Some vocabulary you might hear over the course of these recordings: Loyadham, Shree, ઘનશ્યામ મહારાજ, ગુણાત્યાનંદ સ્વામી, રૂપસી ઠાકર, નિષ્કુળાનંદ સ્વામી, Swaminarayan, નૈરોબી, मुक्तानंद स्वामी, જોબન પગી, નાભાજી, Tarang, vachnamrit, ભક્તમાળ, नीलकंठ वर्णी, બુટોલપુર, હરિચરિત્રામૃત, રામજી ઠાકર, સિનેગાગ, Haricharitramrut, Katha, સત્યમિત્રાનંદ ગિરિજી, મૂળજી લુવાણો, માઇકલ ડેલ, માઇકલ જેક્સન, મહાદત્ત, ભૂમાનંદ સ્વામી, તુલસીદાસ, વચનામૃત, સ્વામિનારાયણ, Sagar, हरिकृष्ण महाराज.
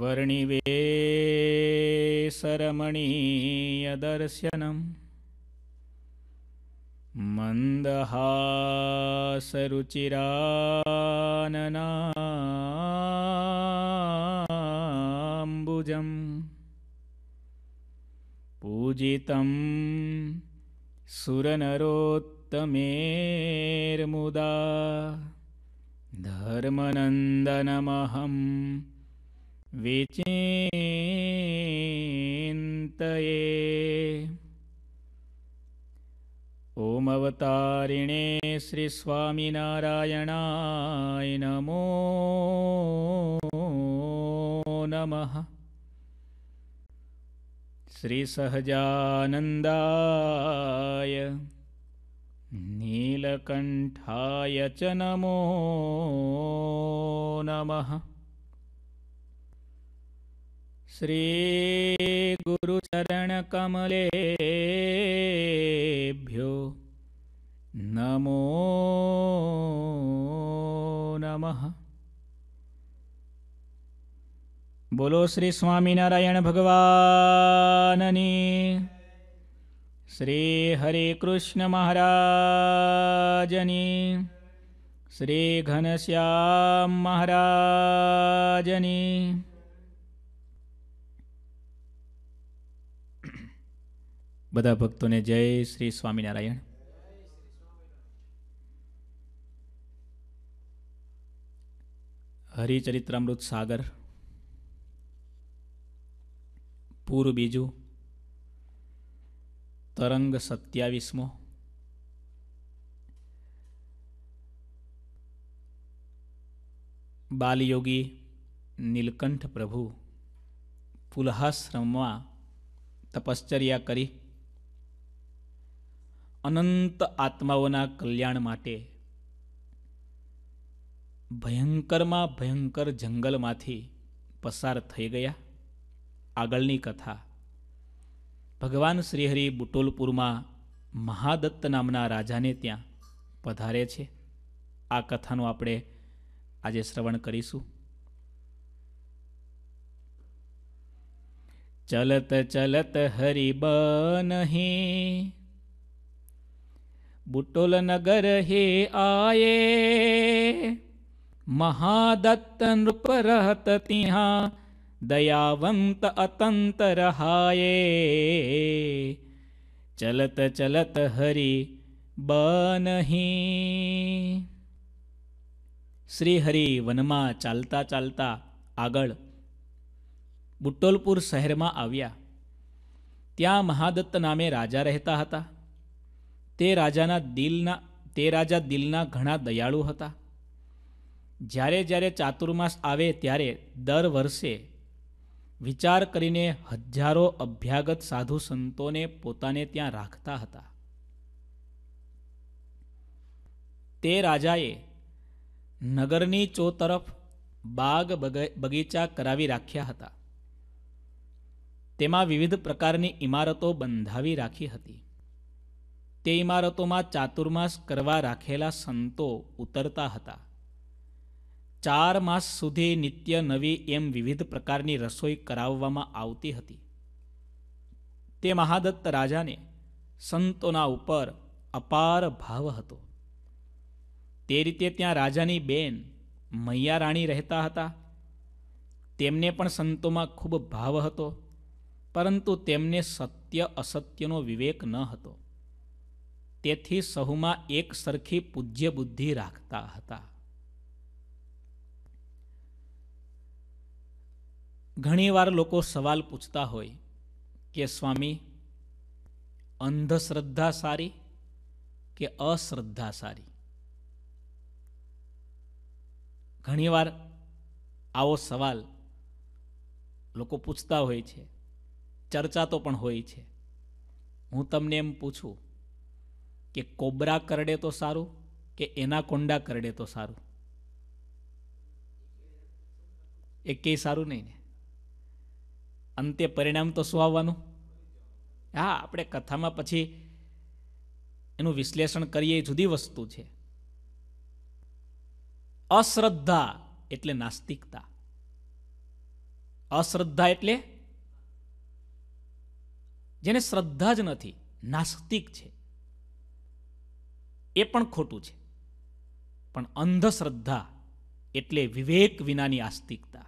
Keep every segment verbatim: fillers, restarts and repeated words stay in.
वर्णिवेशरमणीयदर्शनम् मन्दहासरुचिराननाम्बुजम् पूजितं सुरनरोत्तमेर्मुदा धर्मनन्दनमहम् विचिन्तये। ओम अवतारिणे श्री स्वामिनारायणाय नमो नमः। श्री सहजानन्दाय नीलकंठाय च नमो नमः। श्री गुरुचरण कमलेभ्यो नमो नमः। बोलो श्री स्वामीनारायण भगवाननी। श्री हरिकृष्ण महाराजनी। श्री घनश्याम महाराजनी। बधा भक्तों ने जय श्री स्वामीनारायण। हरिचरित्रामृत सागर पूर्व बीजू तरंग सत्यावीसमो। बालयोगी नीलकंठ प्रभु पुलहाश्रम में तपश्चर्या करी अनंत आत्माओना कल्याण माटे भयंकर मां भयंकर जंगल मांथी पसार थई गया। आगळनी कथा भगवान श्रीहरि बुटोलपुर में महादत्त नामना राजाने त्यां पधारे छे। आ कथानो आपणे आजे श्रवण करीशुं। चलत चलत हरि बनहि बुटोल नगर हे आए। महादत्त नृप रहत तिहां दयावंत अतंत रहाए। चलत चलत हरि बनहि। श्री हरि वनमा चालता चालता आगळ बुटोलपुर शहर में आव्या। त्या महादत्त नामे राजा रहता हता। ते राजाना दिलना ते राजा दिलना घणा दयाळु हता। ज्यारे ज्यारे चातुर्मास आवे त्यारे दर वर्षे विचार करीने हजारो अभ्यागत साधु संतोने पोताने त्यां राखता हता। ते राजाए नगरनी चौतरफ बाग बगीचा करावी राख्या हता। तेमां विविध प्रकारनी इमारतो बंधावी राखी हती। ते इमारतों में चातुर्मास करवा राखेला संतो उतरता हता। चार मास सुधी नित्य नवी एम विविध प्रकारनी रसोई कराववामां आवती हती। ते महादत्त राजाने संतोना उपर अपार भाव हतो। ते रीते त्यां राजानी बेन मैया राणी रहता हता। तेमने पण संतोमां खूब भाव हतो, परंतु तेमने सत्य असत्यनो विवेक न हतो। तेथी सहुमा एक सरखी पूज्य बुद्धि राखता हता। घणीवार लोको सवाल पूछता होय के स्वामी अंधश्रद्धा सारी के अश्रद्धा सारी। घणीवार आवो सवाल लोको पूछता होय छे, चर्चा तो पण होय छे। हूँ तमने एम पूछूं के कोबरा करडे तो सारू के एनाकोंडा करडे तो सारू? एक के सारू नहीं ने। अंते परिणाम तो शुं आववानुं? हाँ, आपणे कथामां पछी एनुं विश्लेषण करीए, जुदी वस्तु छे। अश्रद्धा एटले नास्तिकता, અશ્રદ્ધા એટલે જેને શ્રદ્ધા જ નથી, નાસ્તિક છે, એ પણ ખોટું છે. પણ અંધશ્રદ્ધા એટલે વિવેક વિનાની આસ્તિકતા,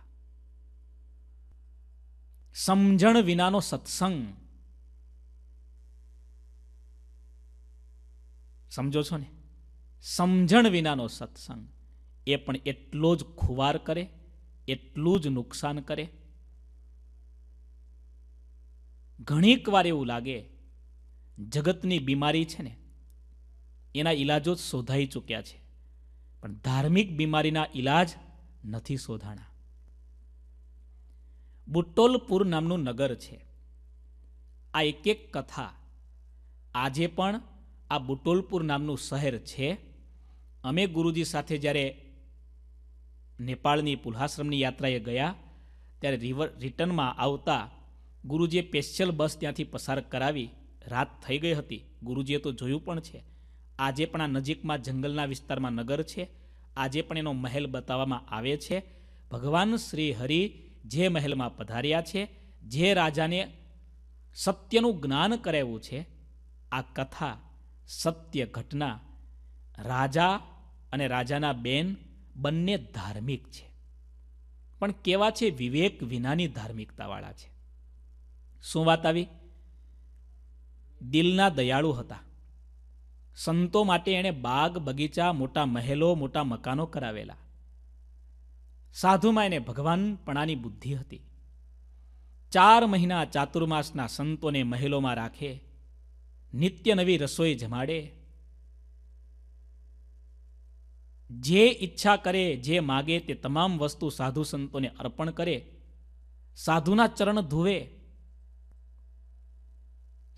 સમજણ વિનાનો સત્સંગ. સમજો છો ને? સમજણ વિનાનો સત્સંગ એ પણ એટલો જ ખુવાર કરે, એટલું જ નુકસાન કરે. ઘણીક વાર એવું લાગે જગતની બીમારી છે ને એના ઈલાજો શોધાઈ ચૂક્યા છે, પણ ધાર્મિક બીમારીના ઈલાજ નથી શોધાણા. બુટોલપુર નામનું નગર છે. આ એક એક કથા આજે પણ આ બુટોલપુર નામનું શહેર છે. અમે ગુરુજી સાથે જ્યારે નેપાળની પુલહાશ્રમની યાત્રાએ ગયા ત્યારે રિવર રિટર્નમાં આવતા ગુરુજીએ સ્પેશિયલ બસ ત્યાંથી પસાર કરાવી. રાત થઈ ગઈ હતી, ગુરુજીએ તો જોયું પણ છે. આજે પણ આ નજીકમાં જંગલના વિસ્તારમાં નગર છે. આજે પણ એનો મહેલ બતાવવામાં આવે છે. ભગવાન શ્રી હરિ જે મહેલમાં પધાર્યા છે, જે રાજાને સત્યનું જ્ઞાન કરાવ્યું છે, આ કથા સત્ય ઘટના, રાજા અને રાજાના બેન બંને ધાર્મિક છે, પણ કેવા છે? વિવેક વિનાની ધાર્મિકતાવાળા છે. શું વાત આવી? દિલના દયાળુ હતા. સંતો માટે એણે બાગ બગીચા, મોટા મહેલો, મોટા મકાનો કરાવેલા. સાધુમાં એને ભગવાનપણાની બુદ્ધિ હતી. ચાર મહિના ચાતુર્માસના સંતોને મહેલોમાં રાખે, નિત્ય નવી રસોઈ જમાડે, જે ઈચ્છા કરે, જે માગે તે તમામ વસ્તુ સાધુ સંતોને અર્પણ કરે, સાધુના ચરણ ધોવે,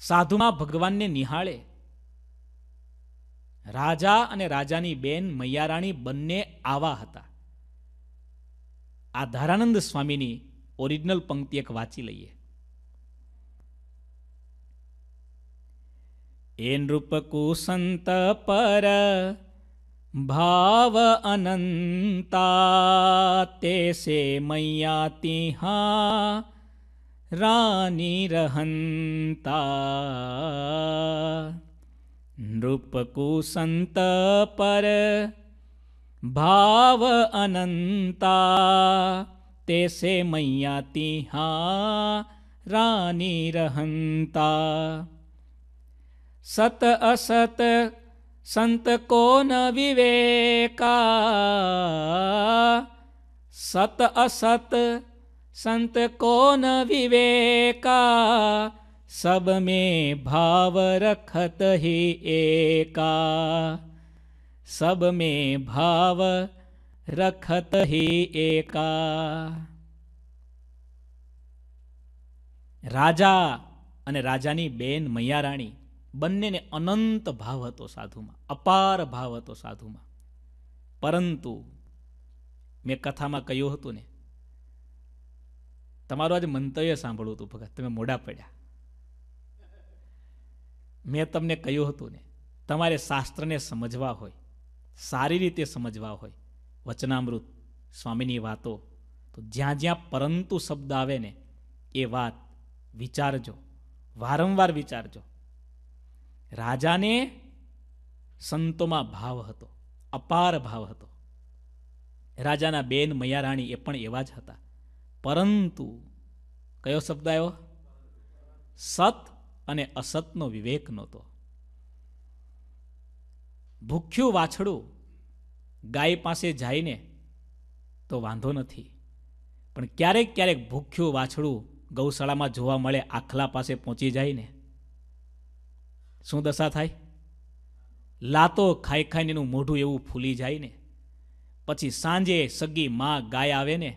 સાધુમાં ભગવાનને નિહાળે. રાજા અને રાજાની બેન મૈયારાણી બંને આવા હતા. આ ધારાનંદ સ્વામીની ઓરિજિનલ પંક્તિ એક વાંચી લઈએ. એ નૃપકુ સંત પર ભાવ અનંતા, તે સે મૈયા તિહા રાની રહંતા. નૃપકુ સંત પર भाव अनंता, तेसे मैया तिहा रानी रहंता. सत असत संत को न विवेका, सत असत संत को न विवेका, सब में भाव रखत ही एका, सब में भाव रखत ही एका. રાજા અને રાજાની બેન મૈયા રાણી બંનેને અનંત ભાવ હતો સાધુમાં, અપાર ભાવ હતો સાધુમાં. પરંતુ મેં કથામાં કહ્યું હતું ને, તમારું આજે મંતવ્ય સાંભળવું હતું ભગત, તમે મોડા પડ્યા. મેં તમને કહ્યું હતું ને, તમારે શાસ્ત્રને સમજવા હોય, સારી રીતે સમજવા હોય, વચનામૃત સ્વામીની વાતો તો જ્યાં જ્યાં પરંતુ શબ્દ આવે ને એ વાત વિચારજો, વારંવાર વિચારજો. રાજાને સંતોમાં ભાવ હતો, અપાર ભાવ હતો. રાજાના બેન મૈયારાણી એ પણ એવા જ હતા. પરંતુ કયો શબ્દ આવ્યો? સત અને અસતનો વિવેક નહોતો. ભૂખ્યું વાછડું ગાય પાસે જાય ને તો વાંધો નથી, પણ ક્યારેક ક્યારેક ભૂખ્યું વાછડું ગૌશાળામાં જોવા મળે, આખલા પાસે પહોંચી જાય ને શું દશા થાય? લાતો ખાઈ ખાઈને એનું મોઢું એવું ફૂલી જાય ને, પછી સાંજે સગી માં ગાય આવે ને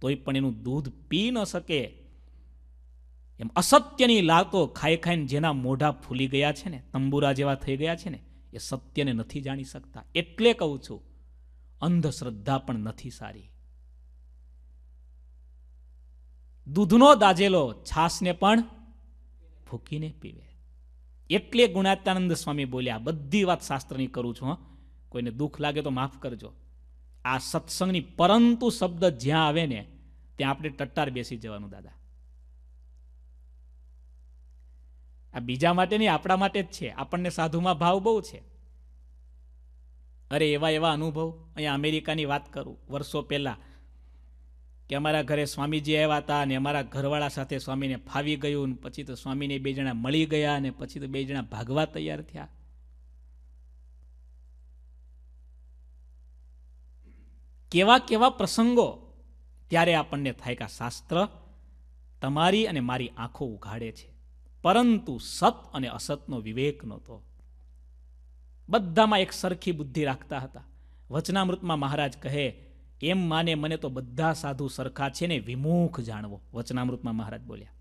તોય પણ એનું દૂધ પી ન શકે. એમ અસત્યની લાતો ખાઈ ખાઈને જેના મોઢા ફૂલી ગયા છે ને, તંબુરા જેવા થઈ ગયા છે ને, એ સત્યને નથી જાણી શકતા. એટલે કહું છું, અંધશ્રદ્ધા પણ નથી સારી. દૂધનો દાજેલો છાસને પણ ફૂંકીને પીવે. એટલે ગુણાત્યાનંદ સ્વામી બોલ્યા. બધી વાત શાસ્ત્રની કરું છું, હં, કોઈને દુઃખ લાગે તો માફ કરજો. આ સત્સંગની પરંતુ શબ્દ જ્યાં આવે ને ત્યાં આપણે ટટ્ટાર બેસી જવાનું દાદા. આ બીજા માટે નહીં, આપણા માટે જ છે. આપણને સાધુમાં ભાવ બહુ છે. અરે એવા એવા અનુભવ, અહીંયા અમેરિકાની વાત કરું, વર્ષો પહેલાં કે અમારા ઘરે સ્વામીજી આવ્યા હતા અને અમારા ઘરવાળા સાથે સ્વામીને ફાવી ગયું, પછી તો સ્વામીને બે જણા મળી ગયા અને પછી તો બે જણા ભાગવા તૈયાર થયા. કેવા કેવા પ્રસંગો ત્યારે આપણને થાય કે શાસ્ત્ર તમારી અને મારી આંખો ઉઘાડે છે, પરંતુ સત અને અસતનો વિવેક નહોતો. બધામાં એક સરખી બુદ્ધિ રાખતા હતા. વચનામૃતમાં મહારાજ કહે એમ માને મને તો બધા સાધુ સરખા છે ને વિમુખ જાણવો. વચનામૃતમાં મહારાજ બોલ્યા.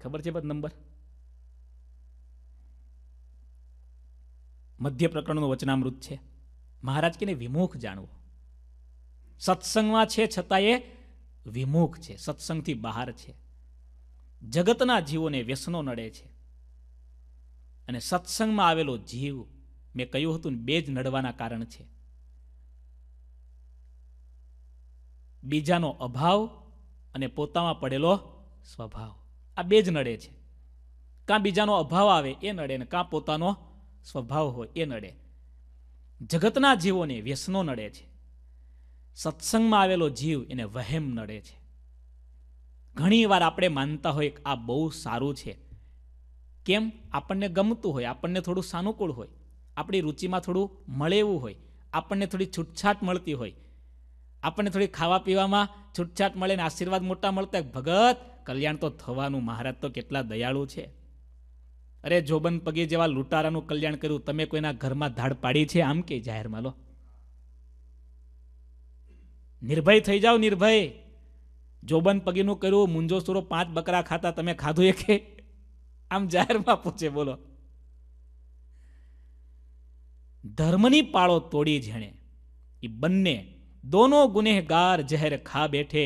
ખબર છે બધ નંબર? મધ્ય પ્રકરણનું વચનામૃત છે. મહારાજ કે ને વિમુખ જાણવો. સત્સંગમાં છે છતાં એ વિમુખ છે, સત્સંગથી બહાર છે. જગતના જીવોને વ્યસનો નડે છે અને સત્સંગમાં આવેલો જીવ, મેં કહ્યું હતું ને, બે જ નડવાના કારણ છે, બીજાનો અભાવ અને પોતામાં પડેલો સ્વભાવ. આ બે જ નડે છે. કાં બીજાનો અભાવ આવે એ નડે ને કાં પોતાનો સ્વભાવ હોય એ નડે. જગતના જીવોને વ્યસનો નડે છે, સત્સંગમાં આવેલો જીવ એને વહેમ નડે છે. ઘણી વાર આપણે માનતા હોય કે આ બહુ સારું છે. કેમ? આપણને ગમતું હોય, આપણને થોડું સાનુકૂળ હોય, આપણી રુચિમાં થોડું મળે એવું હોય, આપણને થોડી છૂટછાટ મળતી હોય, આપણને થોડી ખાવા પીવામાં છૂટછાટ મળે ને આશીર્વાદ મોટા મળતા, ભગત કલ્યાણ તો થવાનું. મહારાજ તો કેટલા દયાળુ છે. અરે જોબન પગી જેવા લૂંટારાનું કલ્યાણ કર્યું. તમે કોઈના ઘરમાં ધાડ પાડી છે? આમ કે જાહેરમાં લો, નિર્ભય થઈ જાઓ, નિર્ભય. જોબન પગીનું કર્યું, મુંજો સુરો પાંચ બકરા ખાતા, તમે ખાધું એ કે? આમ જાહેરમાં પૂછે, બોલો. ધર્મની પાળો તોડી જેણે, એ બંને दोनों गुनेहगार जहर खा बैठे,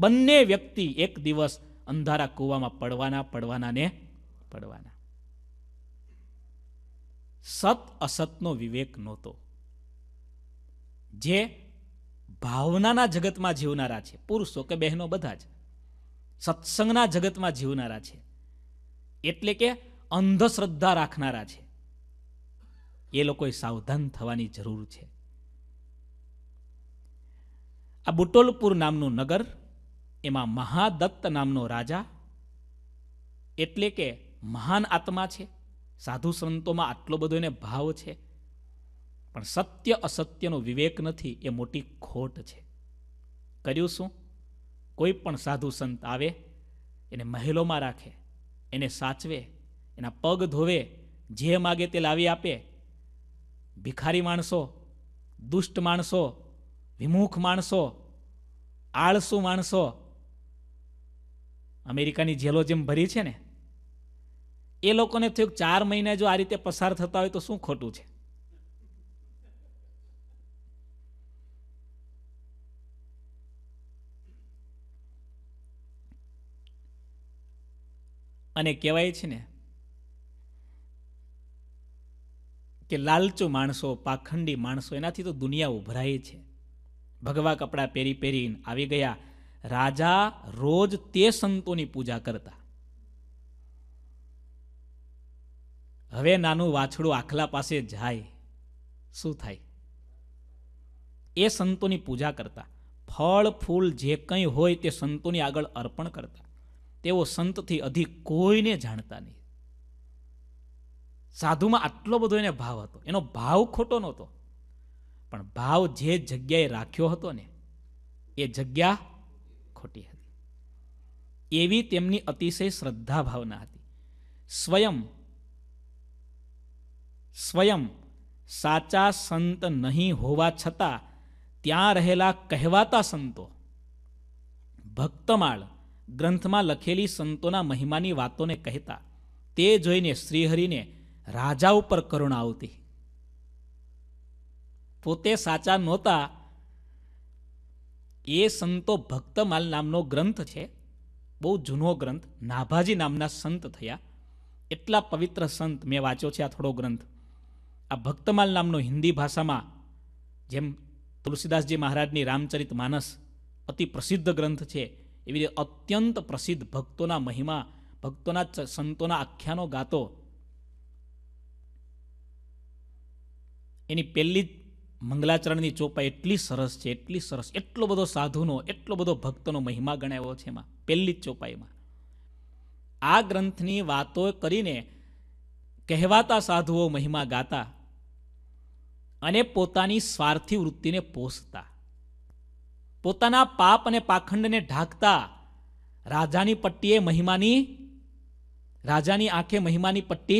बन्ने व्यक्ति एक दिवस अंधारा कुआ में पड़वाना पड़वाना ने पड़वाना। सत असतनो विवेक नहोतो. जे भावनाना जगतमां जीवनारा छे, पुरुषो के बहनो बधा ज सत्संगना जगतमां जीवनारा छे, एटले के अंधश्रद्धा राखनारा छे, ए लोकोए सावधान थवानी जरूर छे. આ બુટોલપુર નામનું નગર, એમાં મહાદત્ત નામનો રાજા, એટલે કે મહાન આત્મા છે. સાધુ સંતોમાં આટલો બધો એને ભાવ છે, પણ સત્ય અસત્યનો વિવેક નથી. એ મોટી ખોટ છે. કર્યું શું? કોઈ પણ સાધુ સંત આવે, એને મહેલોમાં રાખે, એને સાચવે, એના પગ ધોવે, જે માગે તે લાવી આપે. ભિખારી માણસો, દુષ્ટ માણસો, વિમુખ માણસો, આળસુ માણસો, અમેરિકાની જેલો જેમ ભરી છે ને, એ લોકોને થયું ચાર મહિના જો આ રીતે પસાર થતા હોય તો શું ખોટું છે? અને કહેવાય છે ને કે લાલચુ માણસો, પાખંડી માણસો, એનાથી તો દુનિયા ઉભરાય છે. ભગવા કપડાં પહેરી પહેરીને આવી ગયા. રાજા રોજ તે સંતોની પૂજા કરતા. હવે નાનું વાછડું આખલા પાસે જાય, શું થાય? એ સંતોની પૂજા કરતા, ફળ ફૂલ જે કંઈ હોય તે સંતોની આગળ અર્પણ કરતા. તેઓ સંતથી અધિક કોઈને જાણતા નહીં. સાધુમાં આટલો બધો એને ભાવ હતો. એનો ભાવ ખોટો નહોતો, પણ ભાવ જે જગ્યાએ રાખ્યો હતો ને એ જગ્યા ખોટી હતી. એવી તેમની અતિશય શ્રદ્ધા ભાવના હતી. સ્વયં સ્વયં સાચા સંત નહીં હોવા છતાં ત્યાં રહેલા કહેવાતા સંતો, ભક્તમાળ ગ્રંથમાં લખેલી સંતોના મહિમાની વાતોને કહેતા. તે જોઈને શ્રીહરિને રાજા ઉપર કરુણા આવતી. પોતે સાચા નહોતા એ સંતો. ભક્તમાલ નામનો ગ્રંથ છે, બહુ જૂનો ગ્રંથ. નાભાજી નામના સંત થયા. એટલા પવિત્ર સંત મેં વાંચ્યો છે આ થોડો ગ્રંથ. આ ભક્તમાલ નામનો હિન્દી ભાષામાં, જેમ તુલસીદાસજી મહારાજની રામચરિત માનસ अति प्रसिद्ध ग्रंथ है। एवी रीते अत्यंत प्रसिद्ध भक्तों महिमा भक्तों संतों आख्यानों गातो एनी पहली मंगलाचरण चोपाई एटली सरस है, एटली सरस, एटलो बधो साधुनो एटलो बधो भक्तोनो महिमा गणाव्यो छे। एमां पहली चोपाई में आ ग्रंथनी वातो करीने कहेवाता साधुओ महिमा गाता अने पोतानी स्वार्थी वृत्तिने पोषता, पोताना पाप अने पाखंडने ढाकता, राजानी पट्टीए महिमानी राजानी आंखे महिमानी पट्टी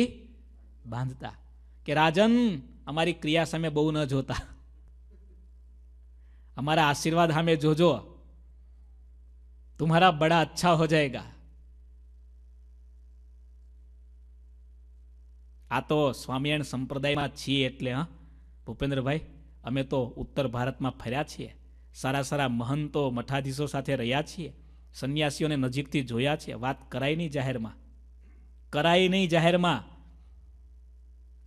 बांधता के राजन अमारी क्रिया सामे बहु न जोता, हमारा आशीर्वाद हमें जोजो, तुम्हारा बड़ा अच्छा हो जाएगा। आ तो स्वामीनारायण संप्रदाय में छी एटले हाँ भूपेन्द्र भाई अमे तो उत्तर भारत में फर्या छे, सारा सारा महंतो मठाधीशों साथे रह्या छे, सन्यासीओं ने नजीकथी जोया छे, बात कराई नहीं जाहिर में, कराई नहीं जाहिर में।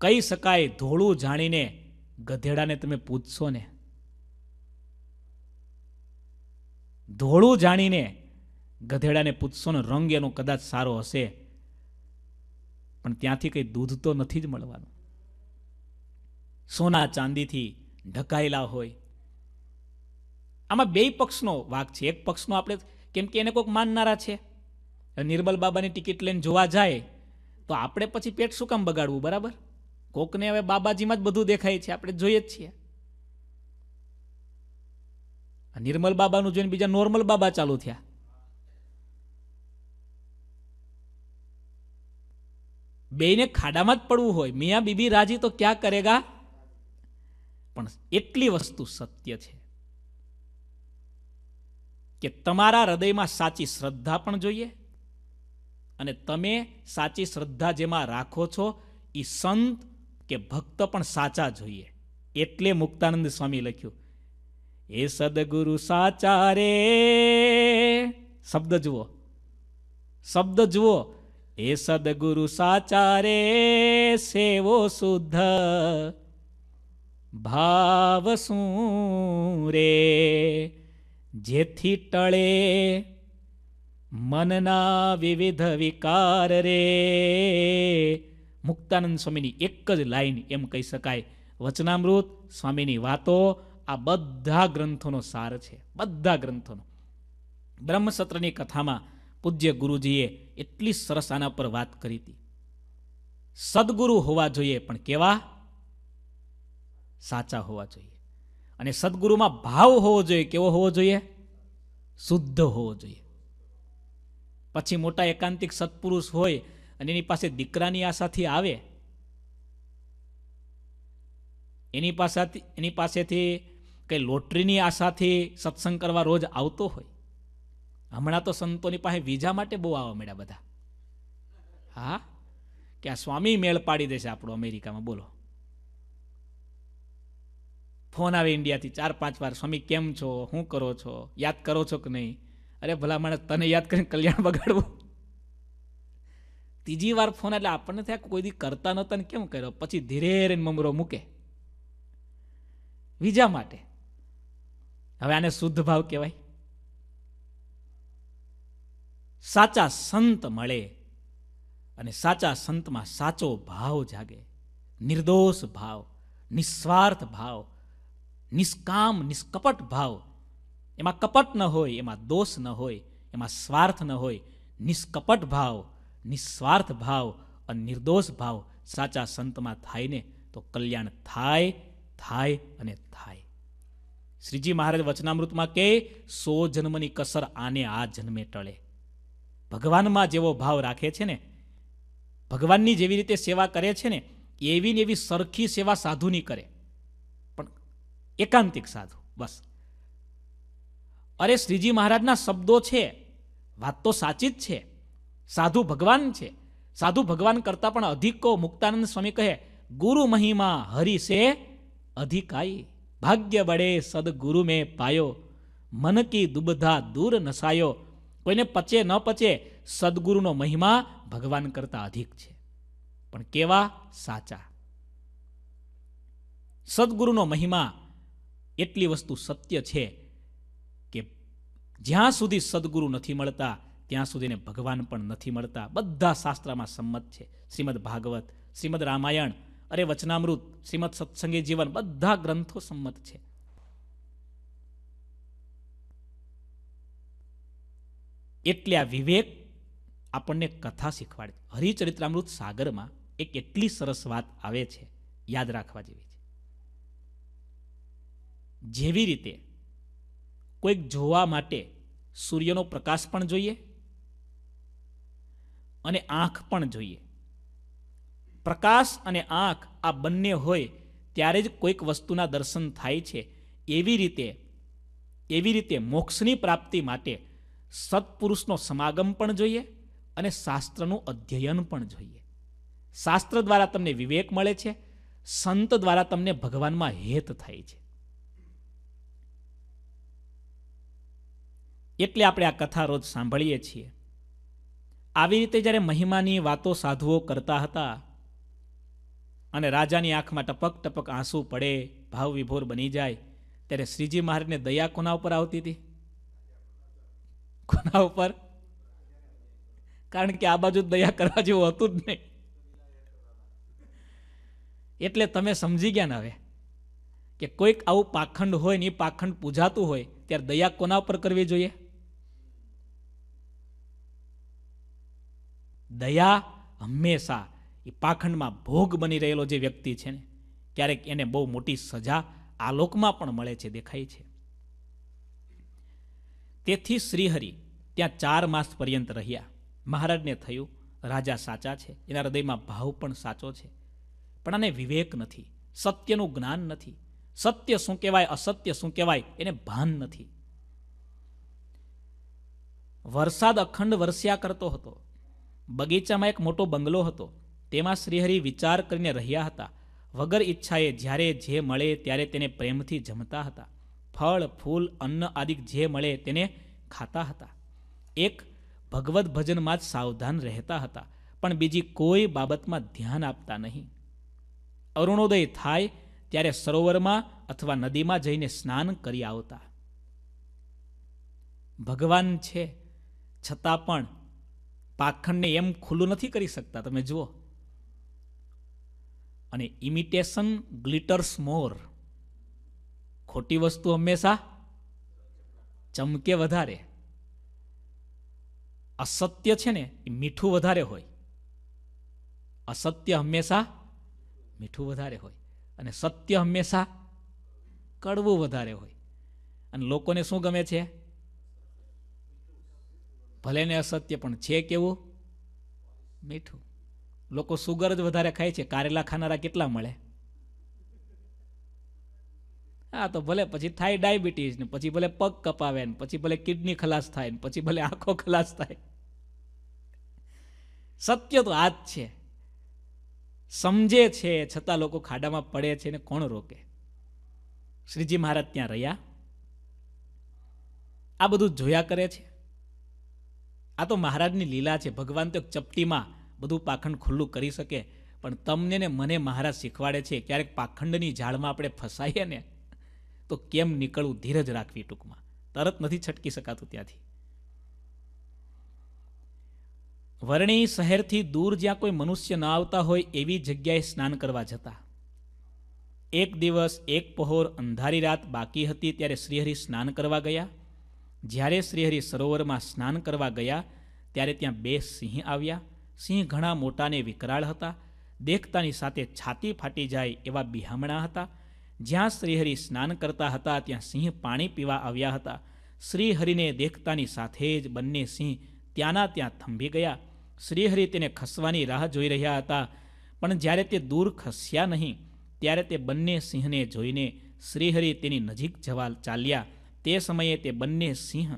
कही शकाय धोळू जाणीने गधेडाने तमे पूछशो ने, धोळू जाणीने गधेडाने पूछशो ने रंग एनो कदाच सारो हशे पण त्यांथी कई दूध तो नथी ज मळवानुं, सोना चांदीथी ढकायेला होय। आमां बेय पक्षनो वाक छे, एक पक्षनो आपणे केम के एने कोक माननारा छे, निर्मल बाबानी टिकिट लईने जोवा जाय तो आपणे पछी पेट शुं काम बगाड़वुं, बराबर? कोकने हवे बाबाजीमां ज बधुं देखाय छे, आपणे जोईए ज छे। निर्मल बाबानुं जोईने बीजा नॉर्मल बाबा चालू थया। बेयने खाडामां ज पड़वुं होय, मियाँ बीबी राजी तो क्या करेगा, पण एटली वस्तु सत्य छे के तमारा हृदयमां साची श्रद्धा पण जोईए अने तमे साची श्रद्धा जेमां राखो छो ई संत के भक्त पण साचा जोईए। एटले मुक्तानंद स्वामी लख्युं ए सदगुरु साचा रे, शब्द जुओ, शब्द जुओ, ए सदगुरु साचा रे सेवो शुद्ध भाव सूं रे जेथी टळे मनना विविध विकार रे। मुक्तानंद स्वामीनी एक ज लाइन एम कही शकाय वचनामृत स्वामीनी वातो आ बधा ग्रंथोनो सार छे, बधा ग्रंथोनो। ब्रह्मसत्रनी कथामां पूज्य गुरुजीए एटली सरस आना पर वात करी थी, सद्गुरु होवा जोईए पण केवा, साचा होवा जोईए अने सद्गुरुमां भाव होवो जोईए, केवो होवो जोईए, शुद्ध होवो जोईए। पछी मोटा एकांतिक सत्पुरुष होय अने एनी पासे दीकरानी आशाथी आवे, एनी पासेथी एनी पासेथी कई लोटरीनी आशाथी सत्संग करवा रोज आवतो होय। हमणां तो संतोनी पासे वीजा माटे बहु आवा मळ्या बधा, हा के आ स्वामी मेळ पाडी देशे आपणो अमेरिकामां। बोलो, फोन आवे इंडियाथी चार पांच वार, स्वामी केम छो, शुं करो छो, याद करो छो के नहीं? अरे भला माणस, तने याद करीने कल्याण बगाड़वो। तीजी वार फोन एटले आपणे थाय कोई दी करता नता ने केम कर्यो, पछी धीरे धीरे ममरो मूके वीजा माटे। हवे आने शुद्ध भाव कहेवाय। साचा संत मळे अने साचा संतमां साचो भाव जागे, निर्दोष भाव, निस्वार्थ भाव, निष्काम निष्कपट भाव। एमां कपट न होय, एमां दोष न होय, एमां स्वार्थ न होय। निष्कपट भाव, निस्वार्थ भाव अने निर्दोष भाव साचा संतमां थाय ने तो कल्याण थाय थाय अने थाय। श्रीजी महाराज वचनामृतमां के सौ जन्मनी कसर आने आ जन्मे टळे। भगवानमां जेवो भाव राखे छे ने, भगवाननी जेवी रीते सेवा करे छे ने, एवी ने एवी सरखी सेवा साधुनी करे, पण एकांतिक साधु बस। अरे श्रीजी महाराजना शब्दों छे, वात तो साची ज छे, साधु भगवान छे, साधु भगवान करता पण अधिक को। मुक्तानंद स्वामी कहे गुरु महिमा हरि से अधिकाई, भाग्य बड़े सदगुरु में पायो, मन की दुबधा दूर नसायो। कोईने पचे न पचे सदगुरुनो महिमा भगवान करता अधिक छे, पण केवा? साचा। सदगुरुनो महिमा एटली वस्तु सत्य छे, જ્યાં સુધી સદગુરુ નથી મળતા ત્યાં સુધીને ભગવાન પણ નથી મળતા. બધા શાસ્ત્રમાં સંમત છે. શ્રીમદ ભાગવત, શ્રીમદ રામાયણ, અરે વચનામૃત, શ્રીમદ સત્સંગી જીવન, બધા ગ્રંથો સંમત છે. એટલે આ વિવેક આપણને કથા શીખવાડે. હરિચરિત્રામૃત સાગરમાં એક એટલી સરસ વાત આવે છે, યાદ રાખવા જેવી છે. જેવી રીતે કોઈક જોવા માટે સૂર્યનો પ્રકાશ પણ જોઈએ અને આંખ પણ જોઈએ, પ્રકાશ અને આંખ આ બંને હોય ત્યારે જ કોઈક વસ્તુના દર્શન થાય છે. એવી રીતે એવી રીતે મોક્ષની પ્રાપ્તિ માટે સત્પુરુષનો સમાગમ પણ જોઈએ અને શાસ્ત્રનું અધ્યયન પણ જોઈએ. શાસ્ત્ર દ્વારા તમને વિવેક મળે છે, સંત દ્વારા તમને ભગવાનમાં હેત થાય છે. એટલે આપણે આ કથા રોજ સાંભળીએ છીએ. આવી રીતે જ્યારે મહિમાની વાતો સાધુઓ કરતા હતા અને રાજાની આંખમાં ટપક ટપક આંસુ પડે, ભાવ વિભોર બની જાય, ત્યારે શ્રીજી મહારાજને દયા કોના ઉપર આવતી હતી? કોના ઉપર? કારણ કે આ બાજુ દયા કરવા જેવું હતું જ નહીં. એટલે તમે સમજી ગયા ને હવે કે કોઈક આવું પાખંડ હોય ને એ પાખંડ પૂજાતું હોય ત્યારે દયા કોના ઉપર કરવી જોઈએ? દયા હંમેશા એ પાખંડમાં ભોગ બની રહેલો જે વ્યક્તિ છે ને, ક્યારેક એને બહુ મોટી સજા આ લોકમાં પણ મળે છે, દેખાય છે. તેથી શ્રીહરિ ત્યાં ચાર માસ પર્યંત રહ્યા. મહારાજને થયું રાજા સાચા છે, એના હૃદયમાં ભાવ પણ સાચો છે, પણ આને વિવેક નથી, સત્યનું જ્ઞાન નથી, સત્ય શું કહેવાય અસત્ય શું કહેવાય એને ભાન નથી. વરસાદ અખંડ વરસ્યા કરતો હતો. બગીચામાં એક મોટો બંગલો હતો, તેમાં શ્રીહરિ વિચાર કરીને રહ્યા હતા. વગર ઈચ્છાએ જ્યારે જે મળે ત્યારે તેને પ્રેમથી જમતા હતા. ફળ ફૂલ અન્ન આદિ જે મળે તેને ખાતા હતા. એક ભગવદ્ ભજનમાં જ સાવધાન રહેતા હતા, પણ બીજી કોઈ બાબતમાં ધ્યાન આપતા નહીં. અરુણોદય થાય ત્યારે સરોવરમાં અથવા નદીમાં જઈને સ્નાન કરી આવતા. ભગવાન છે છતાં પણ પાખંડને એમ ખુલ્લું નથી કરી શકતા. તમે જુઓ, અને ઇમિટેશન ગ્લિટર્સ મોર, ખોટી વસ્તુ હંમેશા ચમકે વધારે. અસત્ય છે ને એ મીઠું વધારે હોય, અસત્ય હંમેશા મીઠું વધારે હોય, અને સત્ય હંમેશા કડવું વધારે હોય. અને લોકોને શું ગમે છે? ભલે ને અસત્ય પણ છે કેવું? મીઠું. લોકો સુગર જ વધારે ખાય છે. કારેલા ખાનારા કેટલા મળે? હા, તો ભલે પછી થાય ડાયાબિટીસ ને, પછી ભલે પગ કપાવે ને, પછી ભલે કિડની ખલાસ થાય ને, પછી ભલે આંખો ખલાસ થાય. સત્ય તો આ જ છે. સમજે છે છતાં લોકો ખાડામાં પડે છે ને કોણ રોકે? શ્રીજી મહારાજ ત્યાં રહ્યા, આ બધું જોયા કરે છે. આ તો મહારાજની લીલા છે. ભગવાન તો ચપટીમાં બધું પાખંડ ખુલ્લું કરી શકે, પણ તમને ને મને મહારાજ શીખવાડે છે ક્યારેક પાખંડની ઝાડમાં આપણે ફસાઈએ ને તો કેમ નીકળવું, ધીરજ રાખવી. ટૂંકમાં તરત નથી છટકી શકાતું ત્યાંથી. વર્ણી શહેરથી દૂર જ્યાં કોઈ મનુષ્ય ન આવતા હોય એવી જગ્યાએ સ્નાન કરવા જતા. એક દિવસ એક પહોર અંધારી રાત બાકી હતી ત્યારે શ્રીહરિ સ્નાન કરવા ગયા. જ્યારે શ્રીહરિ સરોવરમાં સ્નાન કરવા ગયા ત્યારે ત્યાં બે સિંહ આવ્યા. સિંહ ઘણા મોટા ને વિકરાળ હતા. દેખતાની સાથે છાતી ફાટી જાય એવા બિહામણા હતા. જ્યાં શ્રીહરિ સ્નાન કરતા હતા ત્યાં સિંહ પાણી પીવા આવ્યા હતા. શ્રીહરિને દેખતાની સાથે જ બંને સિંહ ત્યાંના ત્યાં થંભી ગયા. શ્રીહરિ તેને ખસવાની રાહ જોઈ રહ્યા હતા, પણ જ્યારે તે દૂર ખસ્યા નહીં ત્યારે તે બંને સિંહને જોઈને શ્રીહરિ તેની નજીક જવા ચાલ્યા. તે સમયે તે બંને સિંહ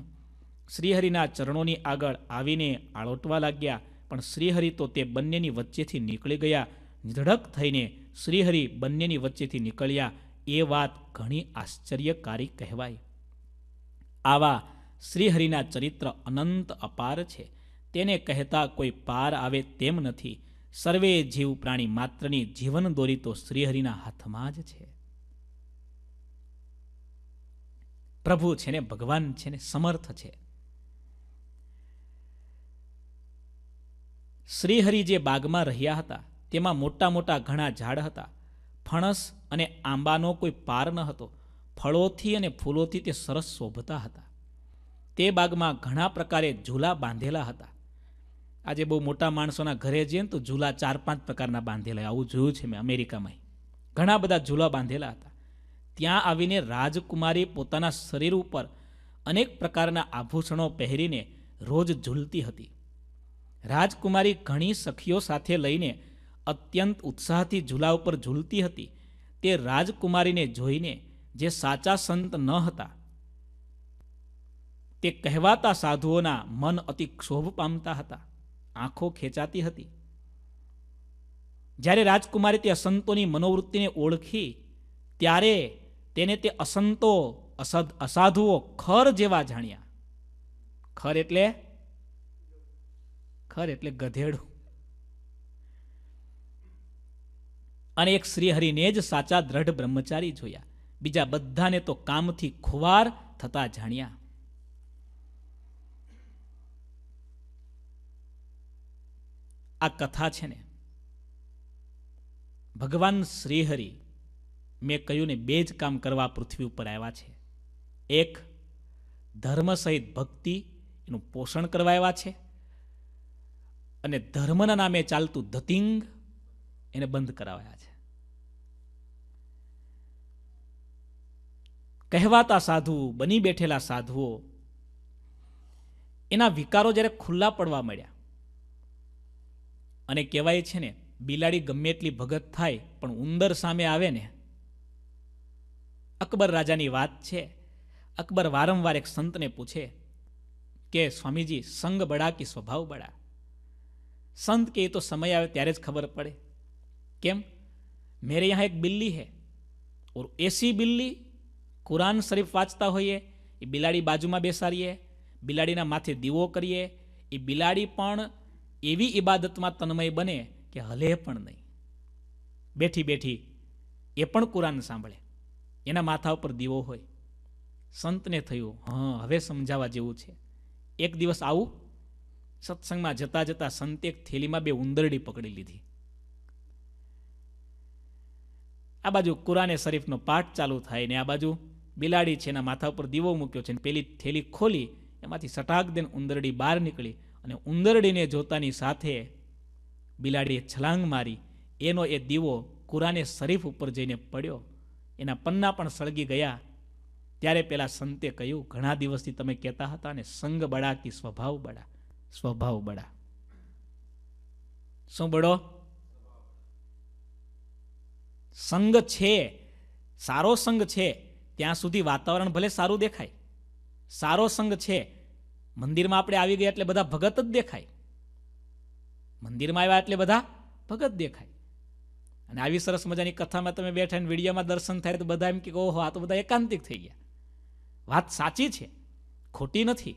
શ્રીહરિના ચરણોની આગળ આવીને આળોટવા લાગ્યા, પણ શ્રીહરિ તો તે બંનેની વચ્ચેથી નીકળી ગયા. નિધડક થઈને શ્રીહરિ બંનેની વચ્ચેથી નીકળ્યા. એ વાત ઘણી આશ્ચર્યકારી કહેવાય. આવા શ્રીહરિના ચરિત્ર અનંત અપાર છે. તેને કહેતા કોઈ પાર આવે તેમ નથી. સર્વે જીવ પ્રાણી માત્રની જીવન દોરી તો શ્રીહરિના હાથમાં જ છે. પ્રભુ છે ને, ભગવાન છે ને, સમર્થ છે. શ્રીહરિ જે બાગમાં રહ્યા હતા તેમાં મોટા મોટા ઘણા ઝાડ હતા. ફણસ અને આંબાનો કોઈ પાર ન હતો. ફળોથી અને ફૂલોથી તે સરસ શોભતા હતા. તે બાગમાં ઘણા પ્રકારે ઝૂલા બાંધેલા હતા. આજે બહુ મોટા માણસોના ઘરે જઈએ ને તો ઝૂલા ચાર પાંચ પ્રકારના બાંધેલા, આવું જોયું છે મેં અમેરિકામાં, ઘણા બધા ઝૂલા બાંધેલા હતા. ત્યાં આવીને રાજકુમારી પોતાના શરીર ઉપર અનેક પ્રકારના આભૂષણો પહેરીને રોજ ઝૂલતી હતી. રાજકુમારી ઘણી સખીઓ સાથે લઈને અત્યંત ઉત્સાહથી ઝૂલા ઉપર ઝૂલતી હતી. તે રાજકુમારીને જોઈને જે સાચા સંત ન હતા તે કહેવાતા સાધુઓના મન અતિ ક્ષોભ પામતા હતા, આંખો ખેંચાતી હતી. જ્યારે રાજકુમારી તે અસંતોની મનોવૃત્તિને ઓળખી ત્યારે તેને તે અસંતો અસદ અસાધુઓ ખર જેવા જાણ્યા. ખર એટલે ખર એટલે ગધેડું. અને એક શ્રીહરિને જ સાચા દ્રઢ બ્રહ્મચારી જોયા, બીજા બધાને તો કામથી ખુવાર થતા જાણ્યા. આ કથા છે ને, ભગવાન શ્રીહરિ, મેં કહ્યું ને, બે જ કામ કરવા પૃથ્વી ઉપર આવ્યા છે. એક, ધર્મ સહિત ભક્તિ એનું પોષણ કરવા આવ્યા છે, અને ધર્મના નામે ચાલતું ધતિંગ એને બંધ કરાવ્યા છે. કહેવાતા સાધુ બની બેઠેલા સાધુઓ, એના વિકારો જ્યારે ખુલ્લા પડવા મળ્યા, અને કહેવાય છે ને, બિલાડી ગમે એટલી ભગત થાય પણ ઉંદર સામે આવે ને. અકબર રાજાની વાત છે. અકબર વારંવાર એક સંતને પૂછે કે સ્વામીજી, સંગ બડા કે સ્વભાવ બડા? સંત કે, એ તો સમય આવે ત્યારે જ ખબર પડે. કેમ? મેરે યહાં એક બિલ્લી હૈ ઓર એસી બિલ્લી, કુરાન શરીફ વાંચતા હોઈએ, એ બિલાડી બાજુમાં બેસાડીએ, બિલાડીના માથે દીવો કરીએ, એ બિલાડી પણ એવી ઇબાદતમાં તન્મય બને કે હલે પણ નહીં. બેઠી બેઠી એ પણ કુરાન સાંભળે, એના માથા ઉપર દીવો હોય. સંતને થયું, હા, હવે સમજાવવા જેવું છે. એક દિવસ આવું સત્સંગમાં જતા જતા સંતે એક થેલીમાં બે ઉંદરડી પકડી લીધી. આ બાજુ કુરાને શરીફનો પાઠ ચાલુ થાય ને આ બાજુ બિલાડી છે એના માથા ઉપર દીવો મૂક્યો છે, પેલી થેલી ખોલી, એમાંથી સટાક દેન ઉંદરડી બહાર નીકળી, અને ઉંદરડીને જોતાની સાથે બિલાડીએ છલાંગ મારી. એનો એ દીવો કુરાને શરીફ ઉપર જઈને પડ્યો, એના પન્ના પણ સળગી ગયા. ત્યારે પેલા સંતે કહ્યું, ઘણા દિવસથી તમે કહેતા હતા ને, સંગ બડા કે સ્વભાવ બડા? સ્વભાવ બડા. શું બડો? સંગ છે, સારો સંગ છે ત્યાં સુધી વાતાવરણ ભલે સારું દેખાય. સારો સંગ છે, મંદિરમાં આપણે આવી ગયા એટલે બધા ભગત જ દેખાય. મંદિરમાં આવ્યા એટલે બધા ભગત દેખાય. અને આવી સરસ મજાની કથામાં તમે બેઠા ને વિડીયોમાં દર્શન થાય તો બધા એમ કે, ઓહો, આ તો બધા એકાંતિક થઈ ગયા. વાત સાચી છે, ખોટી નથી.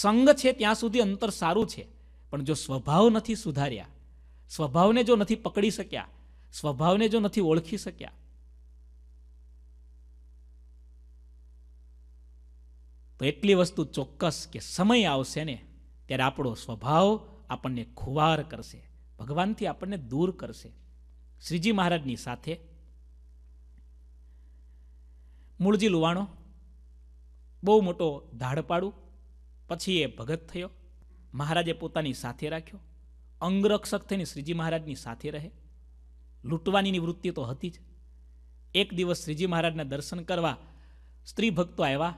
સંગ છે ત્યાં સુધી અંતર સારું છે, પણ જો સ્વભાવ નથી સુધાર્યા, સ્વભાવને જો નથી પકડી શક્યા, સ્વભાવને જો નથી ઓળખી શક્યા, તો એટલી વસ્તુ ચોક્કસ કે સમય આવશે ને ત્યારે આપણો સ્વભાવ આપણને ખુવાર કરશે, ભગવાનથી આપણને દૂર કરશે. શ્રીજી મહારાજની સાથે મૂળજી લુવાણો બહુ મોટો ધાડપાડું, પછી એ ભગત થયો. મહારાજે પોતાની સાથે રાખ્યો, અંગરક્ષક થઈને શ્રીજી મહારાજની સાથે રહે. લૂંટવાની વૃત્તિ તો હતી જ. એક દિવસ શ્રીજી મહારાજના દર્શન કરવા સ્ત્રી ભક્તો આવ્યા.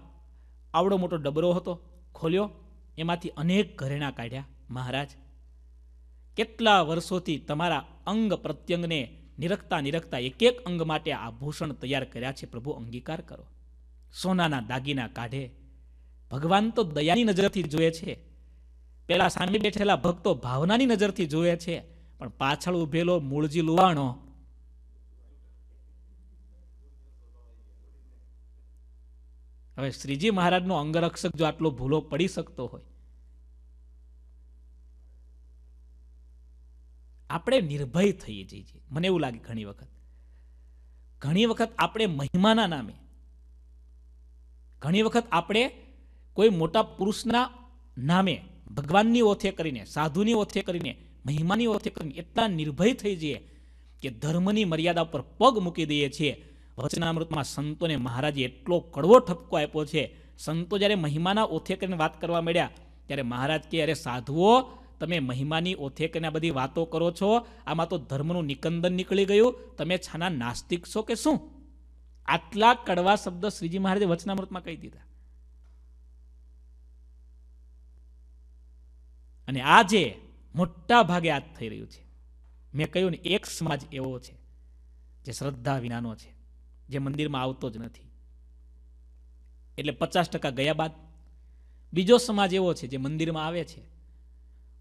આવડો મોટો ડબરો હતો, ખોલ્યો, એમાંથી અનેક ઘરેણા કાઢ્યા. મહારાજ, કેટલા વર્ષોથી તમારા અંગ પ્રત્યંગને નિરખતા નિરખતા એક એક અંગ માટે આભૂષણ તૈયાર કર્યા છે, પ્રભુ અંગીકાર કરો. સોનાના દાગીના કાઢે. ભગવાન તો દયાની નજરથી જોવે છે. પેલા સામે બેઠેલા ભક્તો ભાવનાની નજરથી જોવે છે, પણ પાછળ ઉભેલો મૂળજી લુવાણો હવે શ્રીજી મહારાજનો અંગરક્ષક જો આટલો ભૂલો પડી શકતો હોય. આપણે નિર્ભય થઈએ જઈએ. મને એવું લાગે ઘણી વખત ઘણી વખત આપણે મહિમાના નામે ઘણી વખત આપણે કોઈ મોટા પુરુષના નામે ભગવાનની ઓથે કરીને, સાધુની ઓથે કરીને, મહિમાની ઓથે કરીને એટલા નિર્ભય થઈ જઈએ કે ધર્મની મર્યાદા પર પગ મૂકી દઈએ છીએ. વચનામૃતમાં સંતોને મહારાજે એટલો કડવો ઠપકો આપ્યો છે. સંતો જ્યારે મહિમાના ઓથે કરીને વાત કરવા મળ્યા ત્યારે મહારાજ કહે, અરે સાધુઓ, તમે મહિમાની ઓથે કરીને બધી વાતો કરો છો, આમાં તો ધર્મનું નિકંદન નીકળી ગયું, તમે છાના નાસ્તિક છો કે શું? આટલા કડવા શબ્દ શ્રીજી મહારાજે વચનામૃતમાં કહી દીધા. અને આજે મોટા ભાગે આ થઈ રહ્યું છે. મેં કહ્યું ને, એક સમાજ એવો છે જે શ્રદ્ધા વિનાનો છે, જે મંદિરમાં આવતો જ નથી, એટલે પચાસ ટકા ગયા બાદ. બીજો સમાજ એવો છે જે મંદિરમાં આવે છે,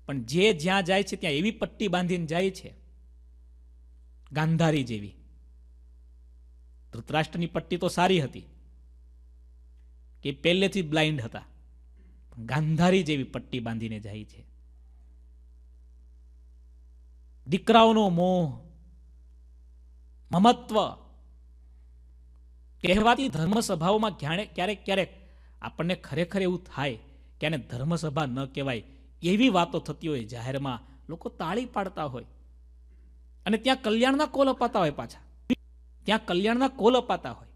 પણ જે જ્યાં જાય છે ત્યાં એવી પટ્ટી બાંધીને જાય છે, ગાંધારી જેવી. ધૃતરાષ્ટ્રની પટ્ટી તો સારી હતી કે પહેલેથી બ્લાઇન્ડ હતા, પણ ગાંધારી જેવી પટ્ટી બાંધીને જાય છે. દીકરાઓનો મોહ, મમત્વ કહેવાતી ધર્મસભાઓમાં ક્યારેક ક્યારેક આપણને ખરેખર એવું થાય કે આને ધર્મસભા ન કહેવાય એવી વાતો થતી હોય. જાહેરમાં લોકો તાળી પાડતા હોય અને ત્યાં કલ્યાણના કોલ અપાતા હોય. પાછા ત્યાં કલ્યાણના કોલ અપાતા હોય.